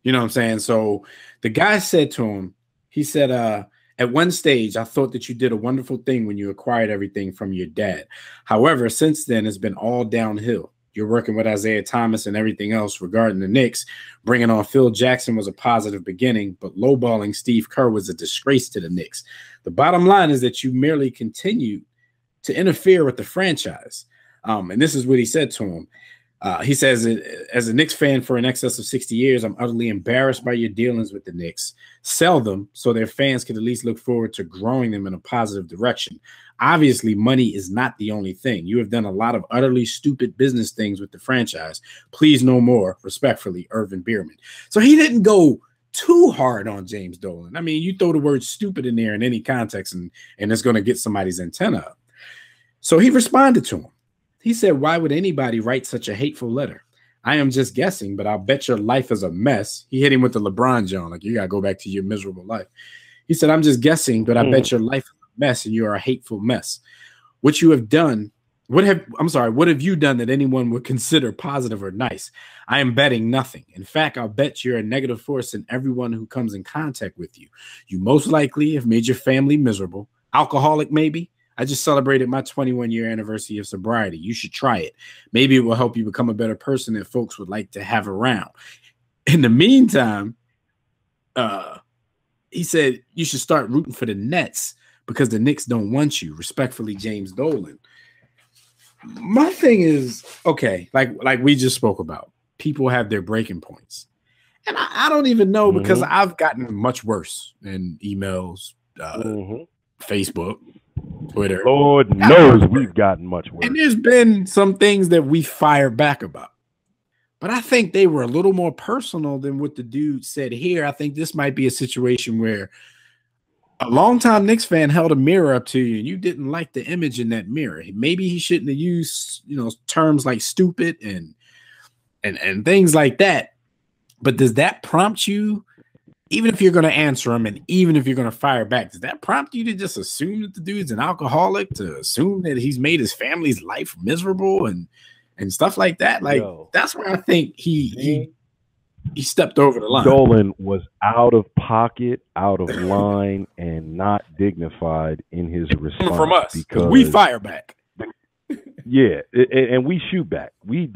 You know what I'm saying? So the guy said to him, he said, at one stage, I thought that you did a wonderful thing when you acquired everything from your dad. However, since then, it's been all downhill. You're working with Isaiah Thomas and everything else regarding the Knicks. Bringing on Phil Jackson was a positive beginning, but lowballing Steve Kerr was a disgrace to the Knicks. The bottom line is that you merely continue to interfere with the franchise. And this is what he said to him. He says, as a Knicks fan for in excess of 60 years, I'm utterly embarrassed by your dealings with the Knicks. Sell them so their fans could at least look forward to growing them in a positive direction. Obviously, money is not the only thing. You have done a lot of utterly stupid business things with the franchise. Please no more. Respectfully, Irvin Bierman. So he didn't go too hard on James Dolan. I mean, you throw the word stupid in there in any context, and it's going to get somebody's antenna up. So he responded to him. He said, why would anybody write such a hateful letter? I am just guessing, but I'll bet your life is a mess. He hit him with the LeBron John, like, you got to go back to your miserable life. He said, I'm just guessing, but I bet your life is a mess, and you are a hateful mess. What you have done, what have you done that anyone would consider positive or nice? I am betting nothing. In fact, I'll bet you're a negative force in everyone who comes in contact with you. You most likely have made your family miserable, alcoholic maybe. I just celebrated my 21-year anniversary of sobriety. You should try it. Maybe it will help you become a better person that folks would like to have around. In the meantime, he said, you should start rooting for the Nets because the Knicks don't want you. Respectfully, James Dolan. My thing is, okay, like we just spoke about, people have their breaking points. And I don't even know because I've gotten much worse in emails, Facebook, Twitter. Lord knows we've gotten much worse. And there's been some things that we fired back about. But I think they were a little more personal than what the dude said here. I think this might be a situation where a longtime Knicks fan held a mirror up to you and you didn't like the image in that mirror. Maybe he shouldn't have used, you know, terms like stupid and things like that. But does that prompt you? Even if you're going to answer him and even if you're going to fire back, does that prompt you to just assume that the dude's an alcoholic, to assume that he's made his family's life miserable and stuff like that? Like, yo, that's where I think he stepped over the line. Dolan was out of pocket, out of line, and not dignified in his response. From us, because we fire back. Yeah, and we shoot back. We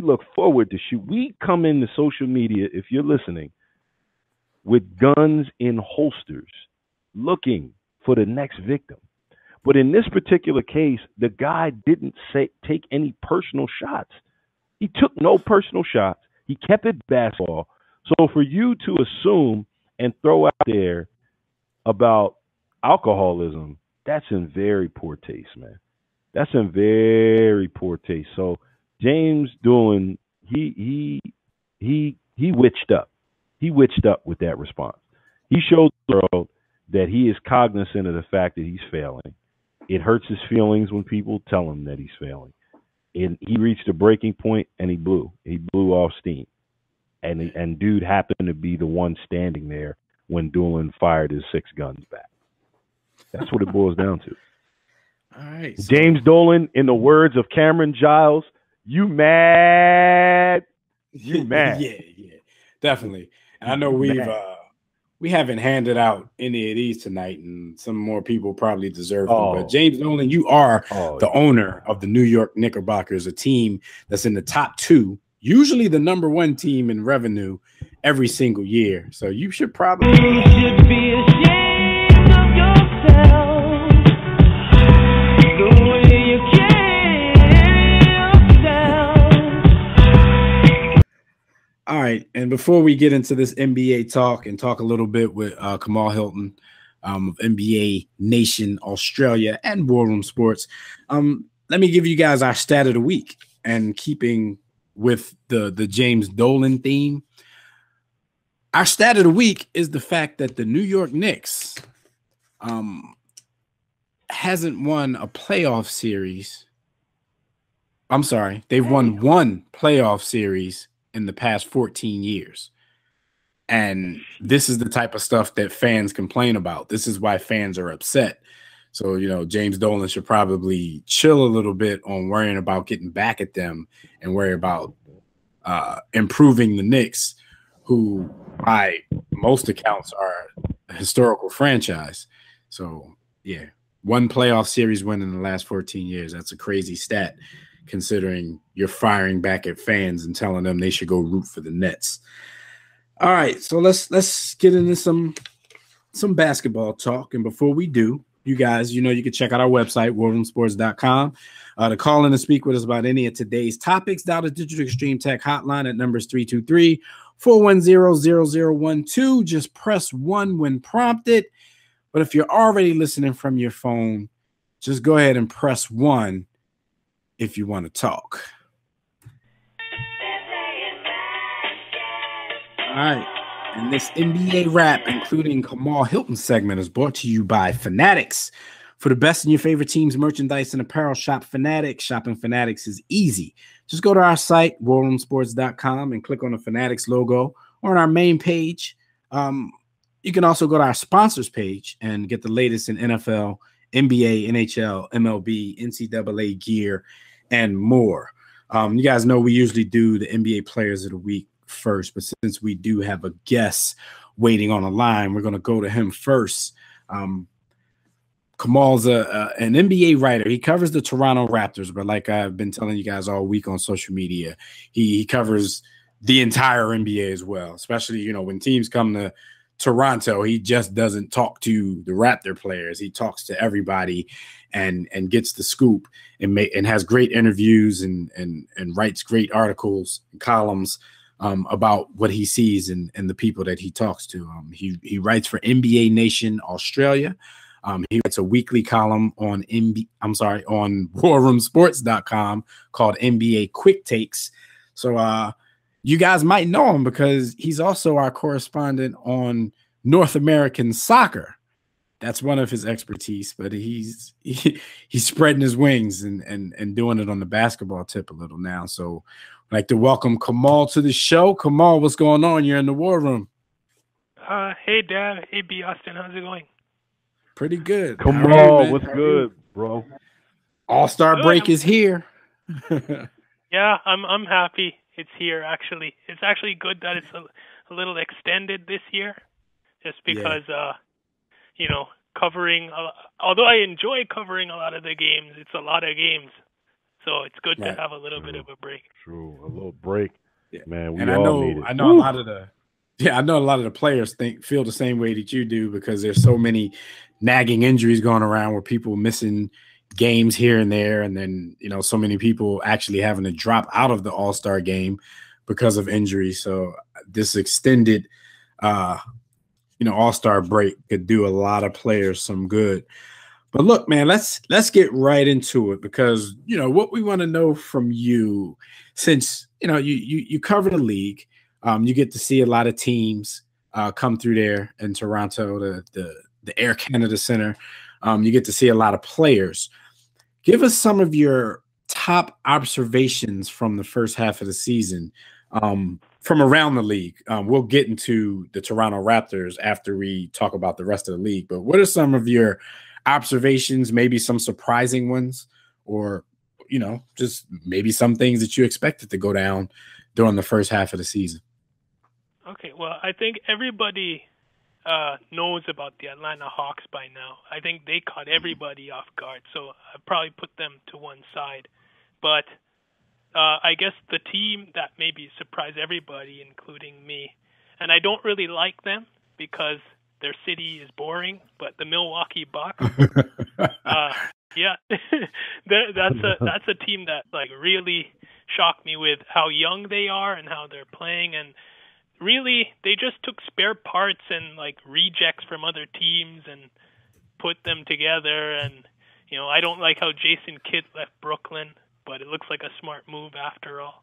look forward to shoot. We come into social media, if you're listening, with guns in holsters, looking for the next victim. But in this particular case, the guy didn't take any personal shots. He took no personal shots. He kept it basketball. So for you to assume and throw out there about alcoholism, that's in very poor taste, man. That's in very poor taste. So James Dolan, he witched up. He witched up with that response. He showed the world that he is cognizant of the fact that he's failing. It hurts his feelings when people tell him that he's failing. And he reached a breaking point, and he blew. He blew off steam. And dude happened to be the one standing there when Dolan fired his 6 guns back. That's what it boils down to. All right. So James Dolan, in the words of Cameron Giles, you mad? You mad? Yeah, definitely. And I know we haven't handed out any of these tonight, and some more people probably deserve them. But James Dolan, you are the owner of the New York Knickerbockers, a team that's in the top two, usually the number one team in revenue every single year. So you should probably be ashamed of yourself. All right, and before we get into this NBA talk and talk a little bit with Kamal Hylton of NBA Nation Australia and War Room Sports, let me give you guys our stat of the week. And keeping with the James Dolan theme, our stat of the week is the fact that the New York Knicks hasn't won a playoff series. I'm sorry, they've won one playoff series in the past 14 years. And this is the type of stuff that fans complain about. This is why fans are upset. So, you know, James Dolan should probably chill a little bit on worrying about getting back at them and worry about improving the Knicks, who by most accounts are a historical franchise. So, yeah, one playoff series win in the last 14 years. That's a crazy stat, considering you're firing back at fans and telling them they should go root for the Nets. All right, so let's get into some basketball talk. And before we do, you guys, you know, you can check out our website, worldroomsports.com, to call in and speak with us about any of today's topics. Dial a Digital Extreme Tech hotline at numbers 323-410-0012. Just press 1 when prompted. But if you're already listening from your phone, just go ahead and press 1 if you want to talk. All right. And this NBA Wrap, including Kamal Hylton segment, is brought to you by Fanatics. For the best in your favorite teams, merchandise, and apparel, shop Fanatics. Shopping Fanatics is easy. Just go to our site, warroomsports.com, and click on the Fanatics logo on our main page. You can also go to our sponsors page and get the latest in NFL, NBA, NHL, MLB, NCAA gear, and more. You guys know we usually do the NBA Players of the Week first, but since we do have a guest waiting on the line, we're going to go to him first. Kamal's an NBA writer. He covers the Toronto Raptors, but like I've been telling you guys all week on social media, he covers the entire NBA as well, especially, you know, when teams come to Toronto. He just doesn't talk to the Raptor players. He talks to everybody and gets the scoop and has great interviews and writes great articles and columns about what he sees and the people that he talks to. He writes for NBA Nation Australia. He writes a weekly column on warroomsports.com called NBA Quick Takes. So you guys might know him because he's also our correspondent on North American soccer. That's one of his expertise, but he's spreading his wings and doing it on the basketball tip a little now. So I'd like to welcome Kamal to the show. Kamal, what's going on? You're in the War Room. Hey, Dad. Hey, B. Austin. How's it going? Pretty good. Kamal, what's good, bro? All-Star break is here. Yeah, I'm happy. It's here, actually. It's actually good that it's a little extended this year, just because, you know, covering – although I enjoy covering a lot of the games, it's a lot of games. So it's good to have a little bit of a break. True, a little break. Yeah. Man, we all need it. I know a lot of the – yeah, I know a lot of the players feel the same way that you do, because there's so many nagging injuries going around where people missing – games here and there, and then, you know, so many people actually having to drop out of the All-Star game because of injury. So this extended you know, All-Star break could do a lot of players some good. But look, man, let's get right into it, because, you know, what we want to know from you, since, you know, you cover the league, you get to see a lot of teams come through there in Toronto, the Air Canada Center. You get to see a lot of players. Give us some of your top observations from the first half of the season from around the league. We'll get into the Toronto Raptors after we talk about the rest of the league. But what are some of your observations, maybe some surprising ones, or, you know, just maybe some things that you expected to go down during the first half of the season? Okay, well, I think everybody knows about the Atlanta Hawks by now. I think they caught everybody off guard, so I probably put them to one side. But I guess the team that maybe surprised everybody, including me, and I don't really like them because their city is boring, but the Milwaukee Bucks, yeah, that's a team that like really shocked me with how young they are and how they're playing, and really they just took spare parts and like rejects from other teams and put them together. And you know, I don't like how Jason Kidd left Brooklyn, but it looks like a smart move after all.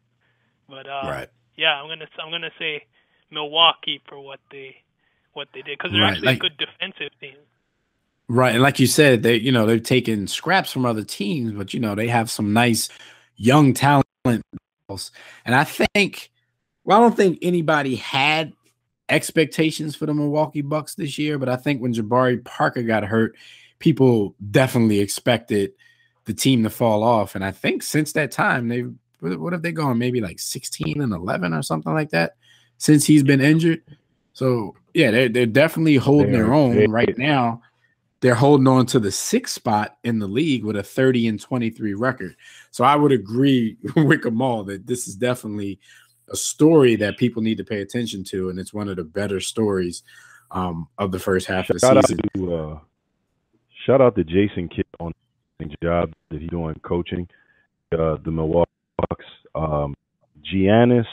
But right. Yeah, I'm gonna say Milwaukee for what they did, because they're right. Actually like, a good defensive team. Right, and like you said, they've taken scraps from other teams, but they have some nice young talent. And I think, well, I don't think anybody had expectations for the Milwaukee Bucks this year, but I think when Jabari Parker got hurt, people definitely expected the team to fall off. And I think since that time, what have they gone? Maybe like 16-11 or something like that since he's been injured. So yeah, they're definitely holding their own right now. They're holding on to the 6th spot in the league with a 30-23 record. So I would agree with Kamal that this is definitely a story that people need to pay attention to, and it's one of the better stories of the first half of the season. Shout out to Jason Kidd on the job that he's doing coaching the Milwaukee Bucks. Giannis,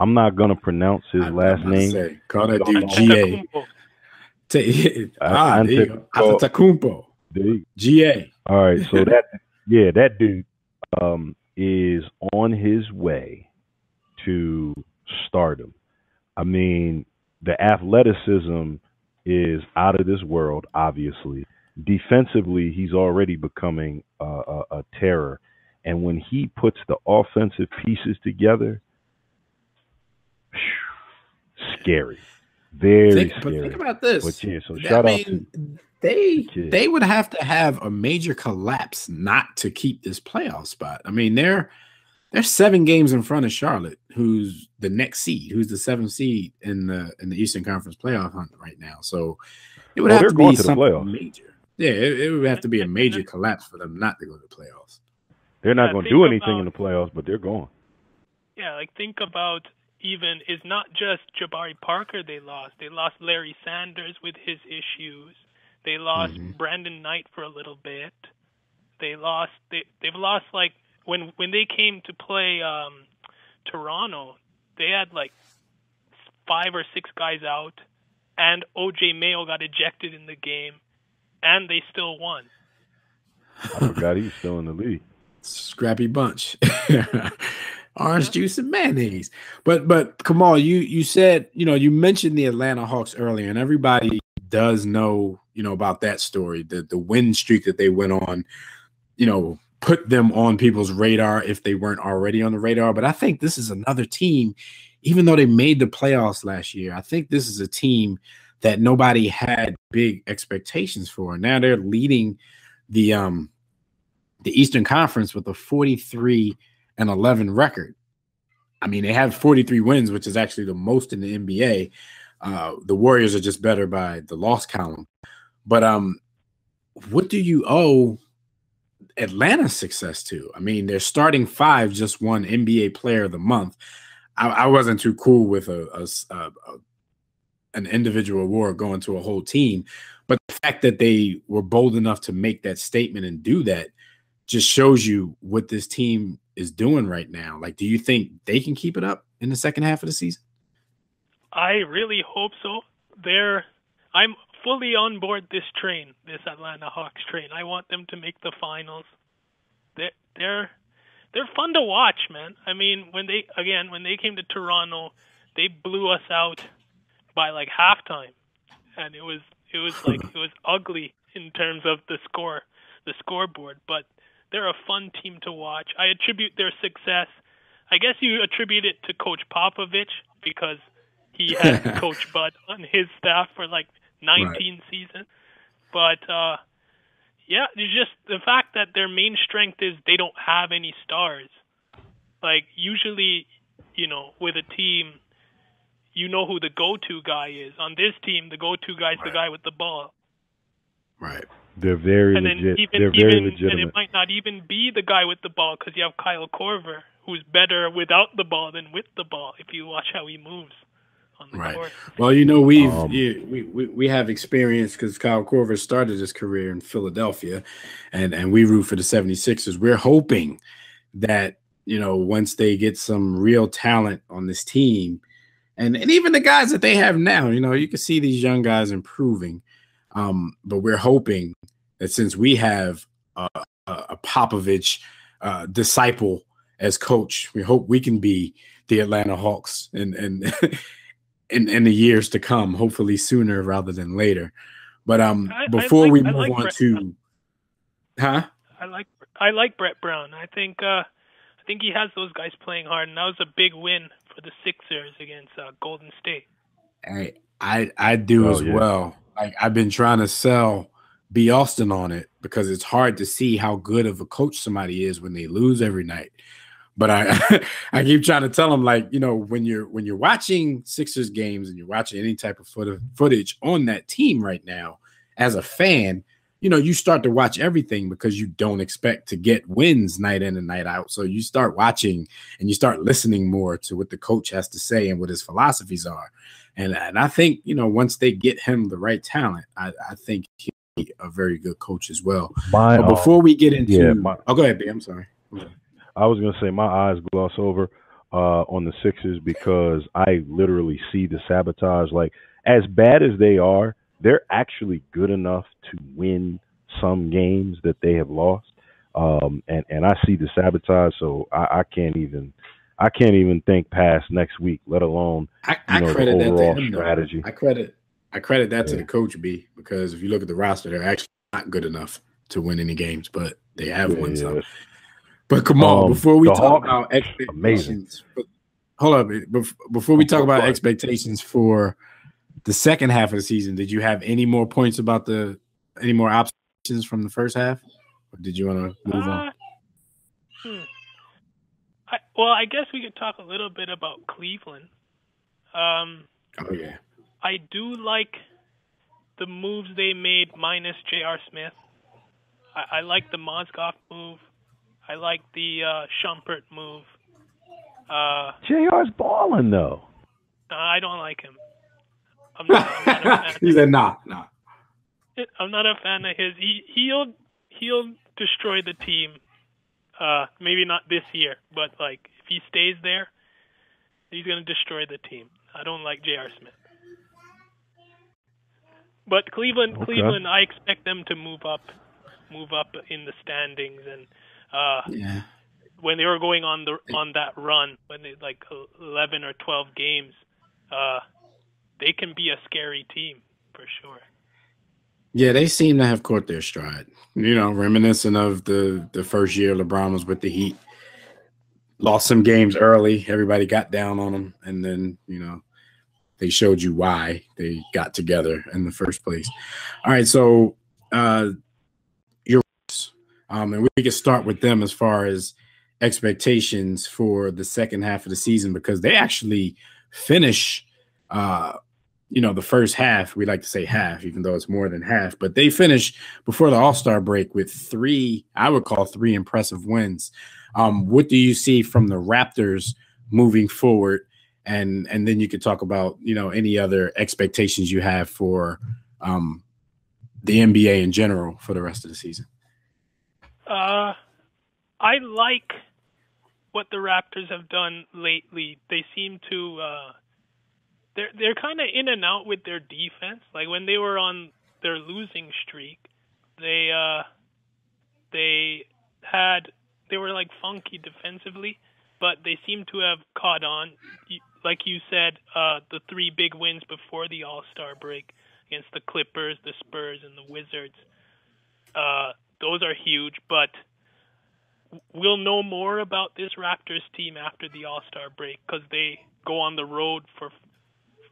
I'm not going to pronounce his last name. Call that dude G.A. Antetokounmpo. GA. All right, so that dude is on his way to stardom. I mean, the athleticism is out of this world, obviously. Defensively, he's already becoming a terror. And when he puts the offensive pieces together, scary. Very scary. But think about this. But yeah, so shout out to they would have to have a major collapse not to keep this playoff spot. I mean, they're 7 games in front of Charlotte, who's the next seed, who's the 7th seed in the Eastern Conference playoff hunt right now. So it would have to be something major. Yeah, it would have to be a major collapse for them not to go to the playoffs. They're not going to do anything in the playoffs, but they're going. Yeah, like think about. Even is not just Jabari Parker they lost. They lost Larry Sanders with his issues. They lost Brandon Knight for a little bit. They've lost, like, when they came to play Toronto, they had like 5 or 6 guys out, and O.J. Mayo got ejected in the game, and they still won. I forgot he's still in the league. Scrappy bunch. Orange juice and mayonnaise. But Kamal, you said, you mentioned the Atlanta Hawks earlier, and everybody does know, about that story. The win streak that they went on, put them on people's radar if they weren't already on the radar. But I think this is another team, even though they made the playoffs last year, I think this is a team that nobody had big expectations for. Now they're leading the Eastern Conference with a 43-11 record. I mean, they have 43 wins, which is actually the most in the NBA. The Warriors are just better by the loss column. But what do you owe Atlanta's success to? I mean, their starting 5 just won NBA Player of the Month. I wasn't too cool with an individual award going to a whole team, but the fact that they were bold enough to make that statement and do that just shows you what this team is doing right now. Like, do you think they can keep it up in the second half of the season? I really hope so. I'm fully on board this train, this Atlanta Hawks train. I want them to make the finals. They're fun to watch, man. I mean, when they came to Toronto, they blew us out by like halftime, and it was like it was ugly in terms of the scoreboard, but they're a fun team to watch. I attribute their success. I guess you attribute it to Coach Popovich because he had Coach Bud on his staff for like 19 seasons. But, yeah, it's just the fact that their main strength is they don't have any stars. Like, usually you know, with a team, you know who the go-to guy is. On this team, the go-to guy is the guy with the ball. Right. They're very legit. They're very legitimate. And it might not even be the guy with the ball, because you have Kyle Korver, who's better without the ball than with the ball, if you watch how he moves on the court. Well, you know, we've, we have experience, because Kyle Korver started his career in Philadelphia, and we root for the 76ers. We're hoping that, you know, once they get some real talent on this team, and even the guys that they have now, you know, you can see these young guys improving. But we're hoping that since we have a Popovich disciple as coach, we hope we can be the Atlanta Hawks in the years to come, hopefully sooner rather than later. But before we move on to – I like Brett Brown. I think he has those guys playing hard, and that was a big win for the Sixers against Golden State. I do as well. Like, I've been trying to sell B. Austin on it, because it's hard to see how good of a coach somebody is when they lose every night. But I keep trying to tell him, like, you know, when you're watching Sixers games and you're watching any type of footage on that team right now, as a fan, you know, you start to watch everything because you don't expect to get wins night in and night out. So you start watching and you start listening more to what the coach has to say and what his philosophies are. And I think, you know, once they get him the right talent, I think he'll be a very good coach as well. But before we get into oh, go ahead, B. I'm sorry. I was going to say my eyes gloss over on the Sixers, because I literally see the sabotage. Like, as bad as they are, they're actually good enough to win some games that they have lost. And I see the sabotage, so I can't even think past next week, let alone credit the overall strategy. I credit that to the coach, B, because if you look at the roster, they're actually not good enough to win any games, but they have won some. But come on, before we talk about expectations, hold up. Before we talk about expectations for the second half of the season, did you have any more points about any more observations from the first half, or did you want to move on? Well, I guess we could talk a little bit about Cleveland. I do like the moves they made, minus J.R. Smith. I like the Mozgov move. I like the Shumpert move. J.R.'s balling, though. I don't like him. I'm not a fan. He said, nah. I'm not a fan of his. He'll destroy the team. Maybe not this year, but like if he stays there, he's gonna destroy the team. I don't like J.R. Smith. But Cleveland, I expect them to move up in the standings. And when they were going on that run, when they like 11 or 12 games, they can be a scary team for sure. Yeah, they seem to have caught their stride. You know, reminiscent of the first year LeBron was with the Heat. Lost some games early. Everybody got down on them. And then, you know, they showed you why they got together in the first place. All right, so your and we can start with them as far as expectations for the second half of the season, because they actually finish you know, the first half, we like to say half, even though it's more than half, but they finished before the All-Star break with three impressive wins. What do you see from the Raptors moving forward? And then you could talk about, you know, any other expectations you have for the NBA in general for the rest of the season. I like what the Raptors have done lately. They seem to They're kind of in and out with their defense. Like when they were on their losing streak, they were like funky defensively, but they seem to have caught on. Like you said, the three big wins before the All-Star break against the Clippers, the Spurs, and the Wizards. Those are huge, but we'll know more about this Raptors team after the All-Star break, because they go on the road for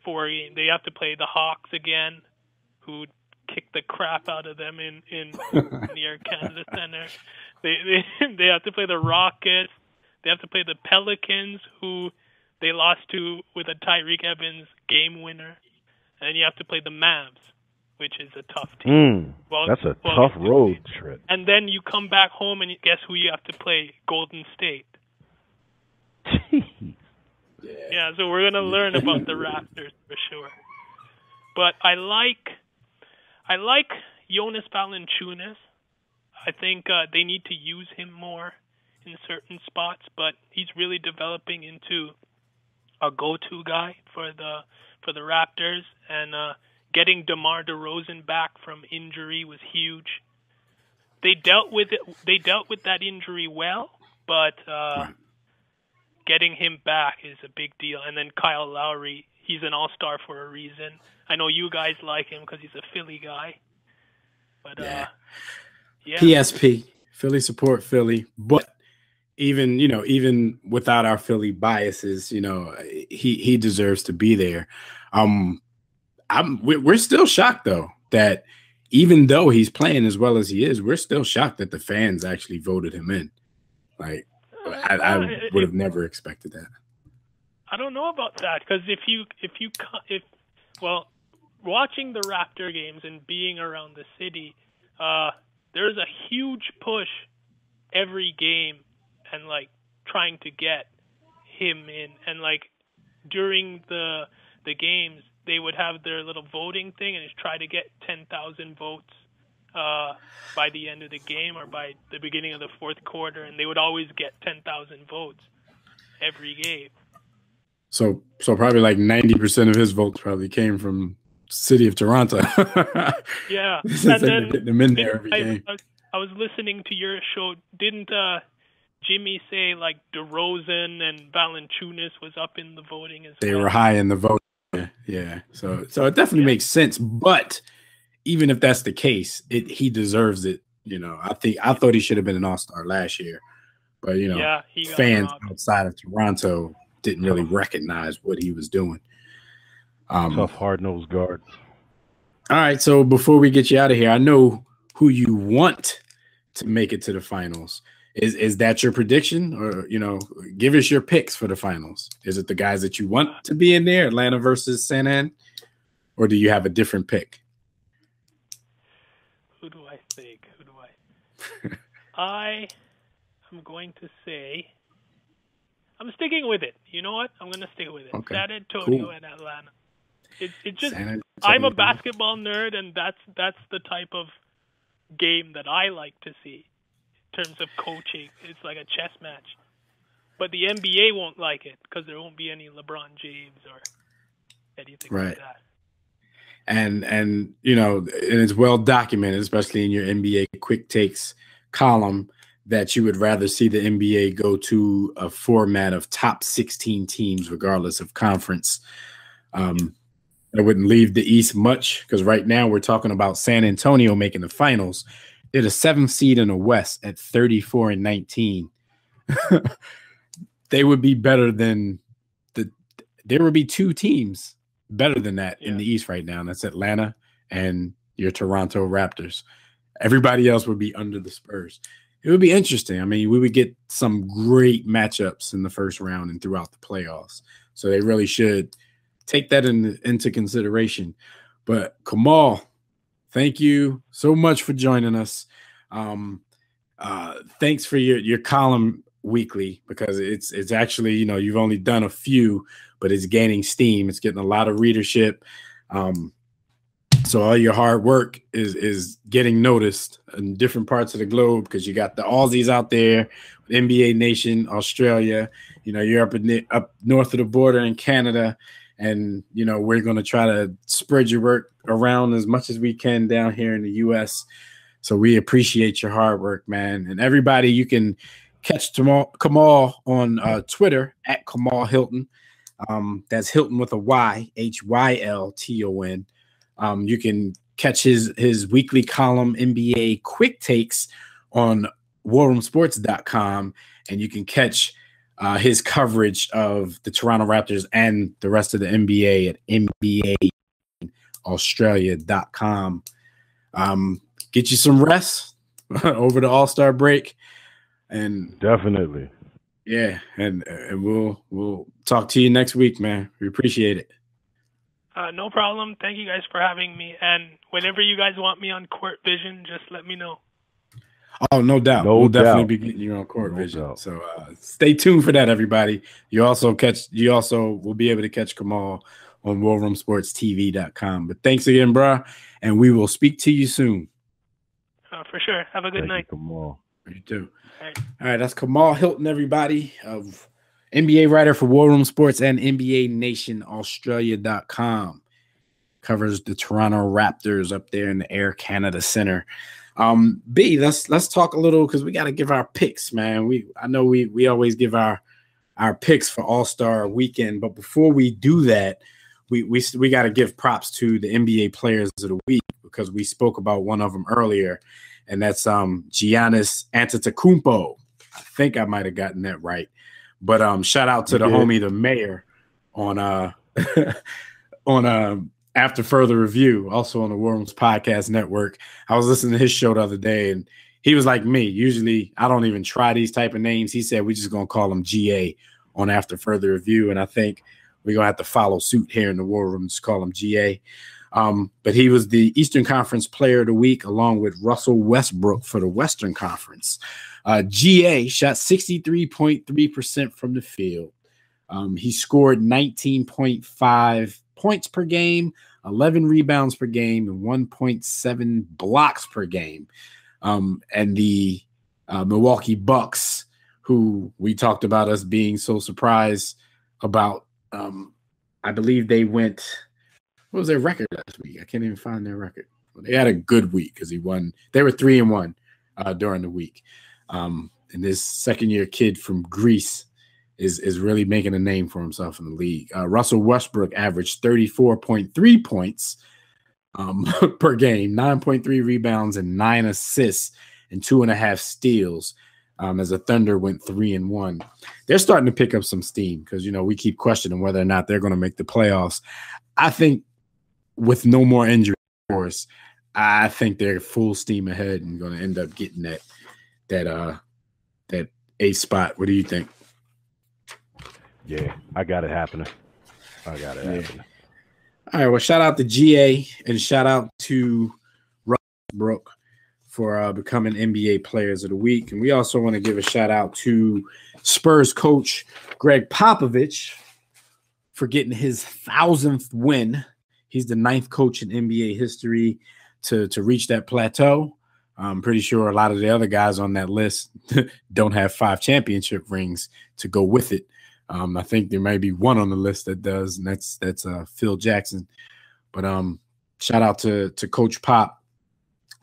4 games. They have to play the Hawks again, who kicked the crap out of them in near Canada Center. They have to play the Rockets. They have to play the Pelicans, who They lost to, with a Tyreek Evans game winner. And then you have to play the Mavs, which is a tough team. That's a tough road trip. And then you come back home and guess who you have to play? Golden State. Jeez. Yeah, so we're going to learn about the Raptors for sure. But I like Jonas Valanciunas. I think they need to use him more in certain spots, but he's really developing into a go-to guy for the Raptors. And getting DeMar DeRozan back from injury was huge. They dealt with that injury well, but getting him back is a big deal. And then Kyle Lowry, he's an all-star for a reason. I know you guys like him because he's a Philly guy. But yeah. PSP, Philly support Philly. But even without our Philly biases, he deserves to be there. We're still shocked though that even though he's playing as well as he is, we're still shocked that the fans actually voted him in. Like I would have never expected that. I don't know about that because if watching the Raptor games and being around the city, there's a huge push every game and like trying to get him in, and like during the games they would have their little voting thing and try to get 10,000 votes by the end of the game or by the beginning of the fourth quarter, and they would always get 10,000 votes every game. So probably like 90% of his votes probably came from City of Toronto. Yeah, and then getting them in there every game. I was listening to your show. Didn't Jimmy say like DeRozan and Valanciunas was up in the voting as well? They were high in the vote. Yeah. So it definitely makes sense. But even if that's the case, he deserves it. I thought he should have been an all-star last year, but fans outside of Toronto didn't really recognize what he was doing. Tough, hard-nosed guard. All right, so before we get you out of here, I know who you want to make it to the finals. Is that your prediction? Or, give us your picks for the finals. Is it the guys that you want to be in there, Atlanta versus San Antonio? Or do you have a different pick? Who do I think? I am going to say... I'm sticking with it. You know what? I'm going to stick with it. Okay. San Antonio and Atlanta. It just I'm a basketball nerd, and that's the type of game that I like to see in terms of coaching. It's like a chess match. But the NBA won't like it because there won't be any LeBron James or anything like that. And and it's well documented, especially in your NBA Quick Takes column, that you would rather see the NBA go to a format of top 16 teams, regardless of conference. I wouldn't leave the East much because right now we're talking about San Antonio making the finals. They're the 7th seed in the West at 34-19. They would be better than there would be two teams better than that in the East right now. And that's Atlanta and your Toronto Raptors. Everybody else would be under the Spurs. It would be interesting. I mean, we would get some great matchups in the first round and throughout the playoffs. So they really should take that into consideration. But Kamal, thank you so much for joining us. Thanks for your column weekly, because it's actually, you've only done a few, but it's gaining steam. It's getting a lot of readership. So all your hard work is getting noticed in different parts of the globe, because you got the Aussies out there, NBA Nation Australia. You're up north of the border in Canada, and we're going to try to spread your work around as much as we can down here in the U.S. So we appreciate your hard work, man. And everybody, you can catch Kamal on Twitter at Kamal Hylton. That's Hilton with a Y, Hylton. You can catch his weekly column, NBA Quick Takes, on warroomsports.com, and you can catch his coverage of the Toronto Raptors and the rest of the NBA at NBAAustralia.com. Get you some rest over the All-Star break. And definitely. Yeah, and we'll talk to you next week, man. We appreciate it. No problem. Thank you guys for having me. And whenever you guys want me on Court Vision, just let me know. Oh, no doubt. No we'll doubt. Definitely be getting you on Court Vision. Doubt. So stay tuned for that, everybody. You also will be able to catch Kamal on WarRoomSportsTV.com. But thanks again, bro. And we will speak to you soon. For sure. Have a good night. You, Kamal. You too. All right. That's Kamal Hylton, everybody, of NBA writer for War Room Sports and NBA Nation Australia.com. Covers the Toronto Raptors up there in the Air Canada Center. B, let's talk a little, because we got to give our picks, man. I know we always give our picks for All-Star Weekend, but before we do that, we got to give props to the NBA Players of the Week, because we spoke about one of them earlier, and that's Giannis Antetokounmpo. I think I might have gotten that right. But shout out to the homie, the mayor, on After Further Review, also on the War Room's Podcast Network. I was listening to his show the other day, and he was like me. Usually, I don't even try these type of names. He said, we're just going to call him GA on After Further Review, and I think we're going to have to follow suit here in the War Room, just call him GA. But he was the Eastern Conference Player of the Week, along with Russell Westbrook for the Western Conference. GA shot 63.3% from the field. He scored 19.5 points per game, 11 rebounds per game, and 1.7 blocks per game. And the Milwaukee Bucks, who we talked about us being so surprised about, I believe they went – what was their record last week? I can't even find their record. Well, they had a good week because he won. They were 3-1 during the week. And this second-year kid from Greece is really making a name for himself in the league. Russell Westbrook averaged 34.3 points per game, 9.3 rebounds, and 9 assists and 2.5 steals. As the Thunder went 3-1, they're starting to pick up some steam because we keep questioning whether or not they're going to make the playoffs. I think, with no more injuries, of course, I think they're full steam ahead and going to end up getting that eighth spot. What do you think? Yeah, I got it happening. I got it happening. All right. Well, shout out to GA and shout out to Russell Westbrook for becoming NBA Players of the Week. And we also want to give a shout out to Spurs coach Greg Popovich for getting his 1000th win. He's the 9th coach in NBA history to reach that plateau. I'm pretty sure a lot of the other guys on that list don't have 5 championship rings to go with it. I think there might be one on the list that does, and that's Phil Jackson. But shout out to Coach Pop.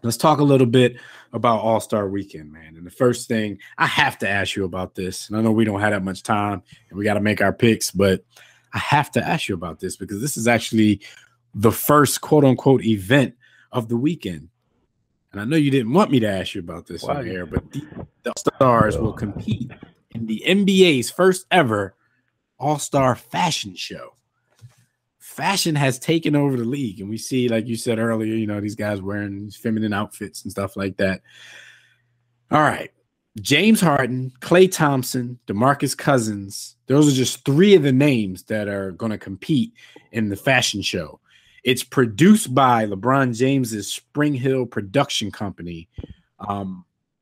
Let's talk a little bit about All-Star Weekend, man. And the first thing, I have to ask you about this, and I know we don't have that much time, and we got to make our picks, but I have to ask you about this because this is actually – the first quote-unquote event of the weekend. And I know you didn't want me to ask you about this on air, but the All-Stars will compete in the NBA's first ever All-Star fashion show. Fashion has taken over the league, and we see, like you said earlier, these guys wearing feminine outfits and stuff like that. All right. James Harden, Klay Thompson, DeMarcus Cousins, those are just 3 of the names that are going to compete in the fashion show. It's produced by LeBron James's Spring Hill production company.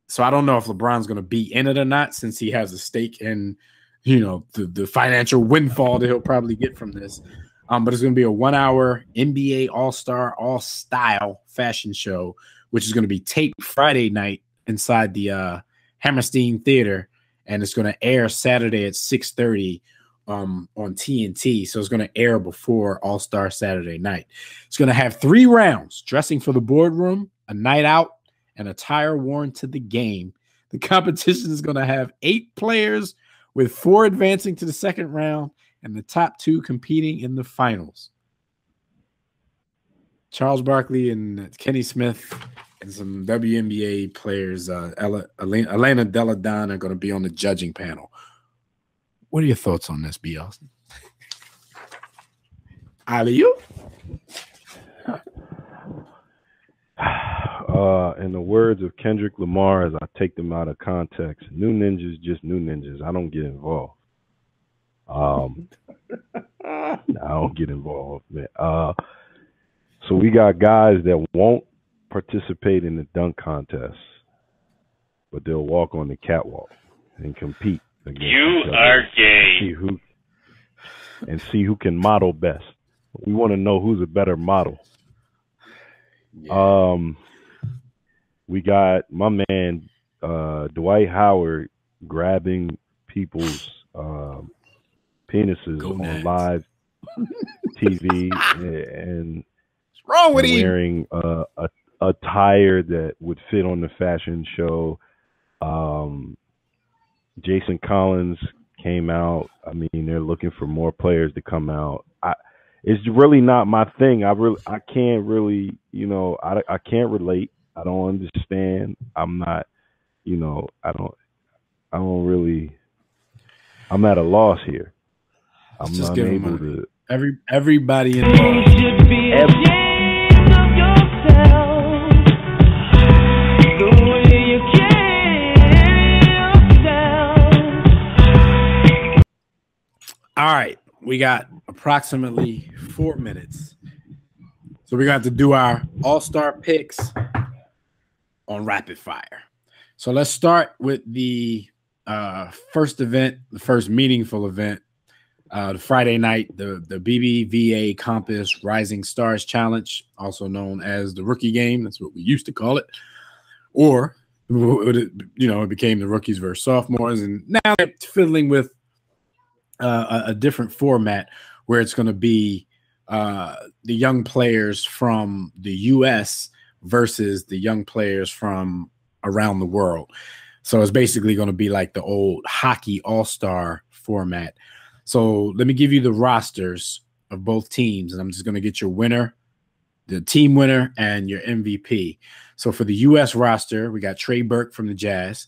So I don't know if LeBron's going to be in it or not, since he has a stake in, the financial windfall that he'll probably get from this. But it's going to be a 1-hour NBA All-Star, All-Style fashion show, which is going to be taped Friday night inside the Hammerstein Theater. And it's going to air Saturday at 6:30 on TNT, so it's going to air before All-Star Saturday night. It's going to have 3 rounds: dressing for the boardroom, a night out, and attire worn to the game. The competition is going to have 8 players, with 4 advancing to the second round and the top 2 competing in the finals. Charles Barkley and Kenny Smith and some WNBA players, Elena Deladon, are going to be on the judging panel. What are your thoughts on this, B. Austin? Alley-oop. In the words of Kendrick Lamar, as I take them out of context, new ninjas, just new ninjas. I don't get involved. I don't get involved, man. So we got guys that won't participate in the dunk contest, but they'll walk on the catwalk and compete against each other. You are gay. And see who can model best. We want to know who's a better model. Yeah. We got my man Dwight Howard grabbing people's penises on live TV and what's wrong with wearing a attire that would fit on the fashion show. Jason Collins came out. I mean, they're looking for more players to come out. It's really not my thing. I can't really, I can't relate. I don't understand. I'm not, I don't really. I'm at a loss here. I'm not able to. Everybody involved. All right, we got approximately 4 minutes, so we're gonna have to do our all-star picks on rapid fire. So let's start with the first event, the first meaningful event, the Friday night, the BBVA Compass Rising Stars Challenge, also known as the Rookie Game. That's what we used to call it, or it became the rookies versus sophomores, and now they're fiddling with a different format where it's going to be the young players from the U.S. versus the young players from around the world. So it's basically going to be like the old hockey all-star format. So let me give you the rosters of both teams, and I'm just going to get your winner, the team winner, and your MVP. So for the U.S. roster, we got Trey Burke from the Jazz,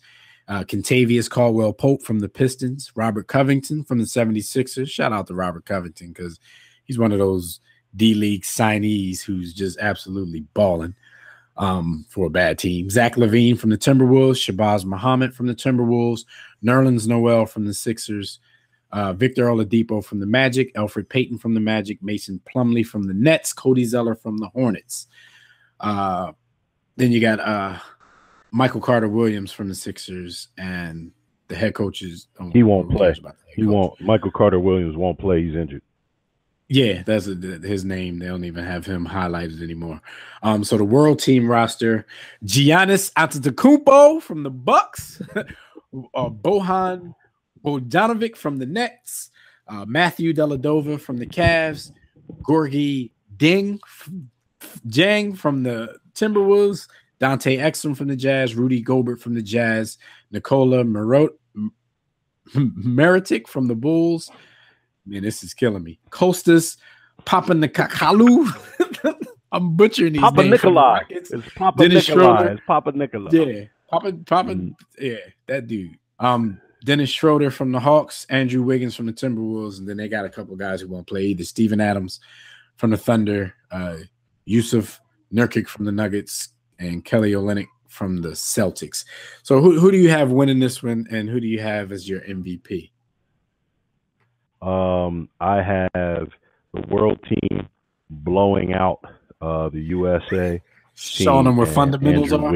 Kentavious Caldwell-Pope from the Pistons, Robert Covington from the 76ers. Shout out to Robert Covington because he's one of those D-League signees who's just absolutely balling for a bad team. Zach LaVine from the Timberwolves, Shabazz Muhammad from the Timberwolves, Nerlens Noel from the Sixers, Victor Oladipo from the Magic, Elfrid Payton from the Magic, Mason Plumlee from the Nets, Cody Zeller from the Hornets. Then you got Michael Carter Williams from the Sixers, and the head coaches. He won't play. He won't. Michael Carter Williams won't play. He's injured. Yeah, that's his name. They don't even have him highlighted anymore. So the world team roster: Giannis Antetokounmpo from the Bucks, Bojan Bogdanovic from the Nets, Matthew Dellavedova from the Cavs, Gorgui Dieng from the Timberwolves, Dante Exum from the Jazz, Rudy Gobert from the Jazz, Nikola Merotic from the Bulls. Man, this is killing me. Kostas Papanikolaou. I'm butchering these Papa names. Nikolai. It's Papa Dennis Nikolai. Schroeder. It's Papa Nikolai. Yeah. Yeah, that dude. Dennis Schroeder from the Hawks, Andrew Wiggins from the Timberwolves, and then they got a couple guys who won't play either. Steven Adams from the Thunder, Yusuf Nurkic from the Nuggets, and Kelly Olynyk from the Celtics. So who do you have winning this one, and who do you have as your MVP? I have the world team blowing out the USA. Showing them where fundamentals are.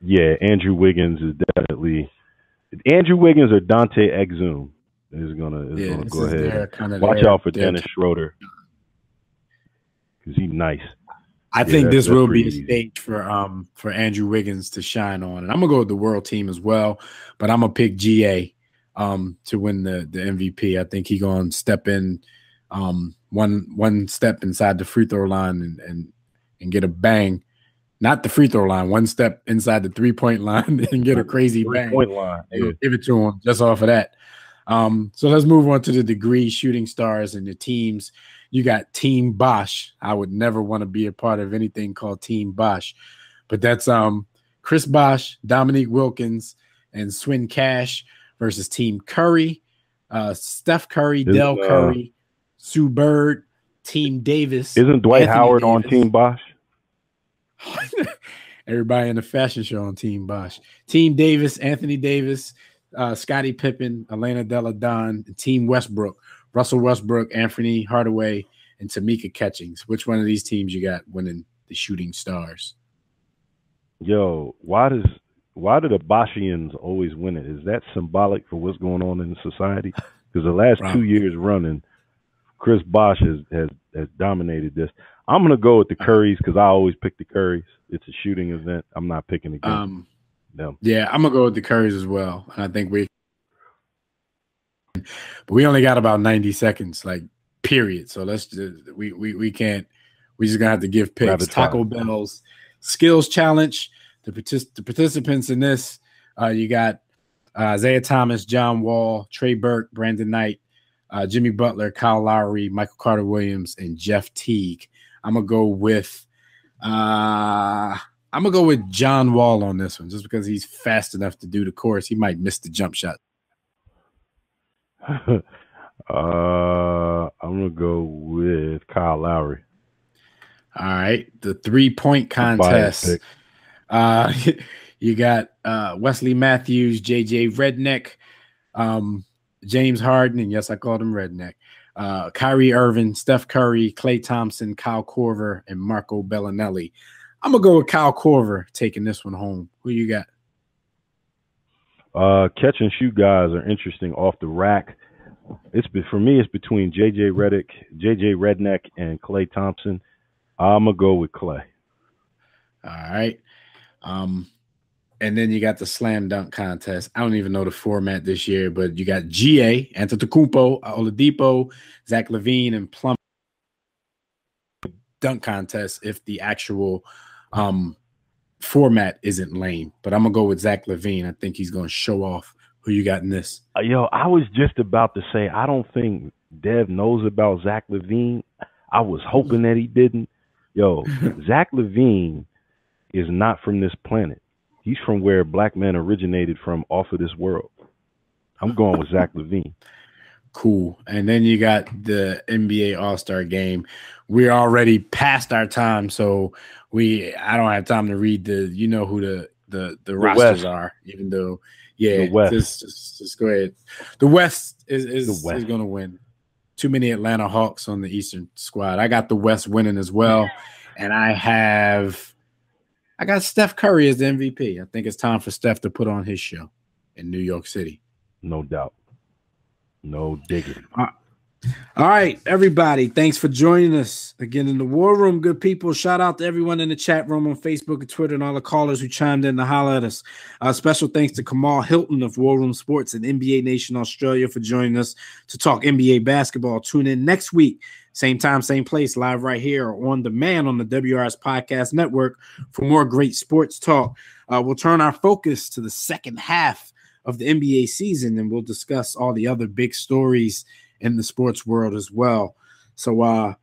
Yeah, Andrew Wiggins is definitely – Andrew Wiggins or Dante Exum is going to go ahead. Watch out for Dennis Schroeder because he's nice. I think this will be a stage for Andrew Wiggins to shine on. And I'm going to go with the world team as well, but I'm going to pick GA to win the MVP. I think he's going to step in one step inside the free throw line and get a bang. Not the free throw line, one step inside the three-point line and get a crazy bang. Give it to him just off of that. So let's move on to the degree shooting stars and the teams. You got Team Bosch. I would never want to be a part of anything called Team Bosch, but that's Chris Bosch, Dominique Wilkins, and Swin Cash versus Team Curry, Steph Curry, Del Curry, Sue Bird, Team Davis. Isn't Dwight Howard on Team Bosch? Everybody in the fashion show on Team Bosch. Team Davis, Anthony Davis, Scottie Pippen, Elena Deladon, Team Westbrook, Russell Westbrook, Anthony Hardaway, and Tamika Catchings. Which one of these teams you got winning the Shooting Stars? Yo, why do the Boschians always win it? Is that symbolic for what's going on in society? Because the last 2 years running, Chris Bosh has dominated this. I'm going to go with the Currys because I always pick the Currys. It's a shooting event. I'm not picking against them. Yeah, I'm going to go with the Currys as well. And I think we only got about 90 seconds, like, period. So let's just, we can't, we just going to have to give picks. Taco Bell's Skills Challenge. The participants in this, you got Isaiah Thomas, John Wall, Trey Burke, Brandon Knight, Jimmy Butler, Kyle Lowry, Michael Carter Williams, and Jeff Teague. I'm gonna go with John Wall on this one, just because he's fast enough to do the course. He might miss the jump shot. I'm gonna go with Kyle Lowry. All right, the three-point contest. You got Wesley Matthews, JJ Redneck, James Harden, and yes, I called him Redneck, Kyrie Irving, Steph Curry, Klay Thompson, Kyle Korver, and Marco Bellinelli. I'm going to go with Kyle Korver taking this one home. Who you got? Catch and shoot guys are interesting off the rack. For me, it's between JJ Redneck, and Klay Thompson. I'm going to go with Klay. All right. And then you got the slam dunk contest. I don't even know the format this year, but you got GA, Antetokounmpo, Oladipo, Zach LaVine, and Plum dunk contest if the actual format isn't lame. But I'm going to go with Zach LaVine. I think he's going to show off. Who you got in this? Yo, I was just about to say, I don't think Dev knows about Zach LaVine. I was hoping that he didn't. Yo, Zach LaVine is not from this planet. He's from where black men originated from, off of this world. I'm going with Zach LaVine. Cool. And then you got the NBA All-Star Game. We're already past our time, so I don't have time to read the rosters West. Are, even though, yeah, the West. Just go ahead. The West is going to win. Too many Atlanta Hawks on the Eastern squad. I got the West winning as well, and I got Steph Curry as the MVP. I think it's time for Steph to put on his show in New York City. No doubt. No digging. All right, everybody. Thanks for joining us again in the War Room, good people. Shout out to everyone in the chat room on Facebook and Twitter and all the callers who chimed in to holler at us. Special thanks to Kamal Hylton of War Room Sports and NBA Nation Australia for joining us to talk NBA basketball. Tune in next week. Same time, same place, live right here or on demand on the WRS Podcast Network for more great sports talk. We'll turn our focus to the second half of the NBA season, and we'll discuss all the other big stories in the sports world as well. So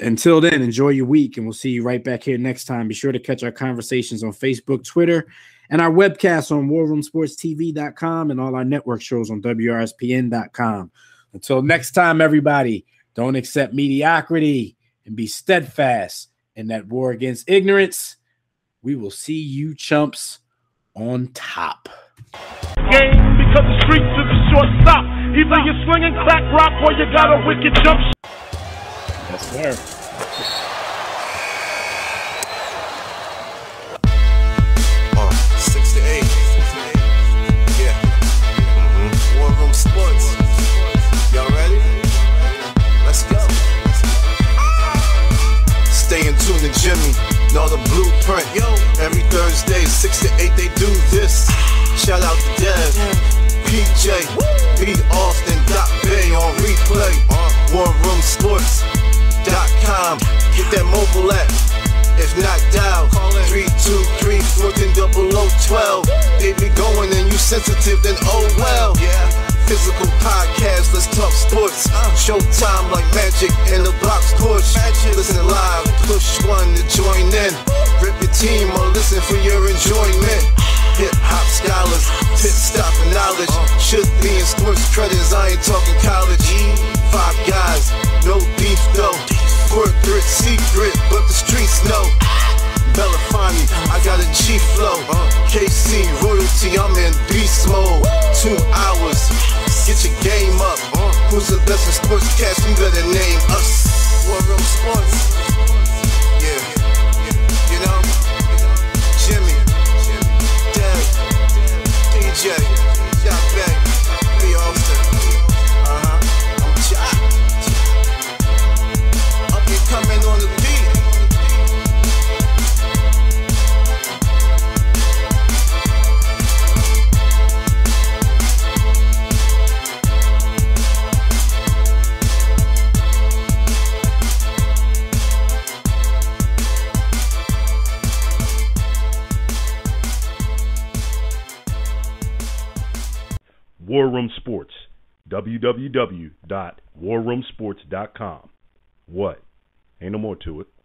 until then, enjoy your week, and we'll see you right back here next time. Be sure to catch our conversations on Facebook, Twitter, and our webcast on warroomsportstv.com and all our network shows on wrspn.com. Until next time, everybody. Don't accept mediocrity and be steadfast in that war against ignorance. We will see you chumps on top. Game, because the streets is a short stop. Either you're slinging crack rock or you got a wicked jump. Yes, sir. Tune to Jimmy, know the blueprint. Yo, every Thursday, 6 to 8, they do this. Shout out to Dev, PJ, be often. Bay on replay. WarRoomSports.com. Get that mobile app. If not, dial 323-140012. They be going and you sensitive, then oh well. Yeah. Physical podcast, let's talk sports. Showtime like magic in the box push. Listen live, push one to join in. Rip your team or listen for your enjoyment. Hip hop scholars, tip stop for knowledge. Should be in sports credits, I ain't talking college. Five guys, no beef though. Corporate secret, but the streets know. Bella find me, I got a G podcast, we better name us War Room Sports. Yeah, you know, Jimmy, Dad, DJ, Beck, Beyoncé. I'm chopped. I'll be coming on the beat. War Room Sports, www.warroomsports.com. What? Ain't no more to it.